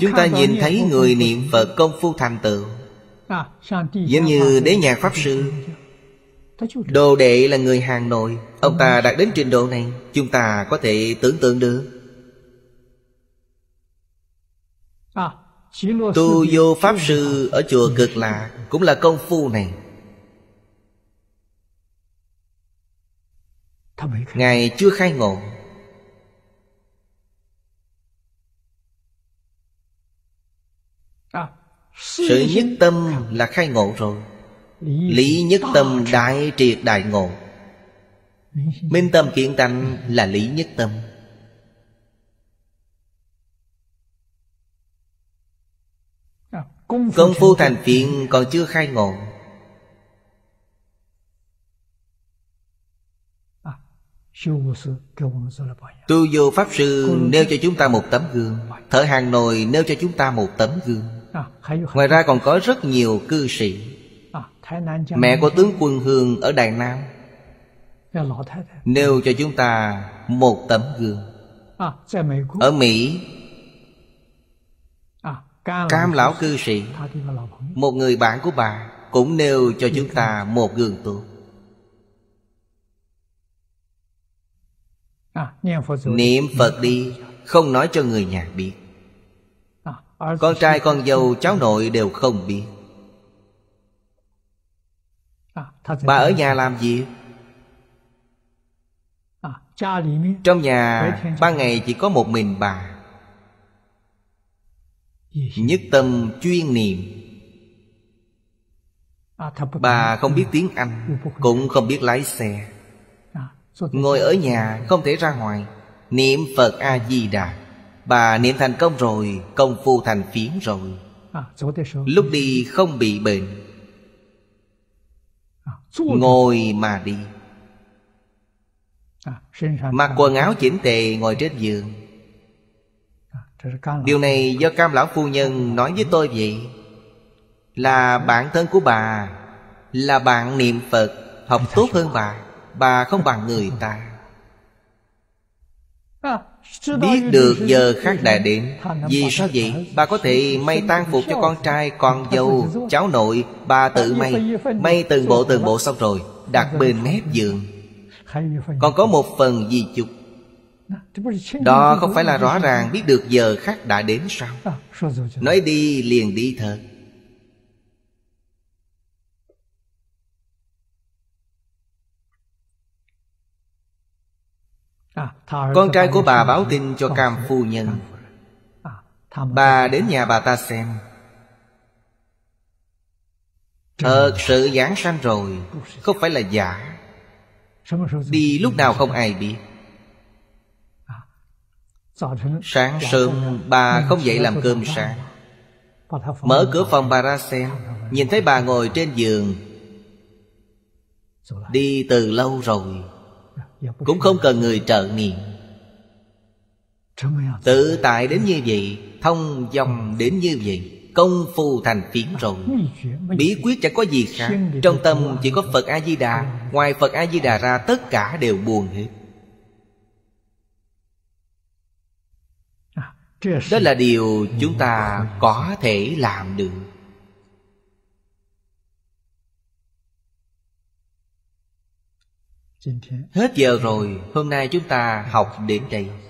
Chúng ta nhìn thấy người niệm Phật công phu thành tựu, giống như Đế Nhạc Pháp Sư. Đồ đệ là người Hà Nội, ông ta đạt đến trình độ này, chúng ta có thể tưởng tượng được. Tu Vô Pháp Sư ở chùa Cực Lạc cũng là công phu này. Ngài chưa khai ngộ, sự nhất tâm là khai ngộ rồi. Lý nhất tâm đại triệt đại ngộ, minh tâm kiện tánh là lý nhất tâm. Công phu thành phiện còn chưa khai ngộ, Tu Vô Pháp Sư nêu cho chúng ta một tấm gương, Thở Hà Nội nêu cho chúng ta một tấm gương. Ngoài ra còn có rất nhiều cư sĩ. Mẹ của tướng Quân Hương ở Đài Nam nêu cho chúng ta một tấm gương. Ở Mỹ, Cam lão cư sĩ, một người bạn của bà, cũng nêu cho chúng ta một gương tốt. Niệm Phật đi, không nói cho người nhà biết. Con trai, con dâu, cháu nội đều không biết. Bà ở nhà làm gì? Trong nhà ban ngày chỉ có một mình bà. Nhất tâm chuyên niệm. Bà không biết tiếng Anh, cũng không biết lái xe. Ngồi ở nhà không thể ra ngoài, niệm Phật A-di-đà. Bà niệm thành công rồi, công phu thành phiến rồi. Lúc đi không bị bệnh, ngồi mà đi, mặc quần áo chỉnh tề ngồi trên giường. Điều này do Cam lão phu nhân nói với tôi vậy. Là bạn thân của bà, là bạn niệm Phật, học tốt hơn bà. Bà không bằng người ta. Biết được giờ khắc đã đến. Vì sao vậy? Bà có thể may tang phục cho con trai, con dâu, cháu nội. Bà tự may, may từng bộ từng bộ xong rồi đặt bên mép giường. Còn có một phần di chúc. Đó không phải là rõ ràng biết được giờ khắc đã đến sao? Nói đi liền đi thật. Con trai của bà báo tin cho Cam phu nhân. Bà đến nhà bà ta xem, thật sự giảng sanh rồi, không phải là giả. Đi lúc nào không ai biết. Sáng sớm bà không dậy làm cơm sáng, mở cửa phòng bà ra xem, nhìn thấy bà ngồi trên giường. Đi từ lâu rồi, cũng không cần người trợ niệm, tự tại đến như vậy, thông dòng đến như vậy. Công phu thành phiến rồi, bí quyết chẳng có gì khác. Trong tâm chỉ có Phật A Di Đà, ngoài Phật A Di Đà ra tất cả đều buồn hết. Đó là điều chúng ta có thể làm được. Hết giờ rồi, hôm nay chúng ta học đến đây.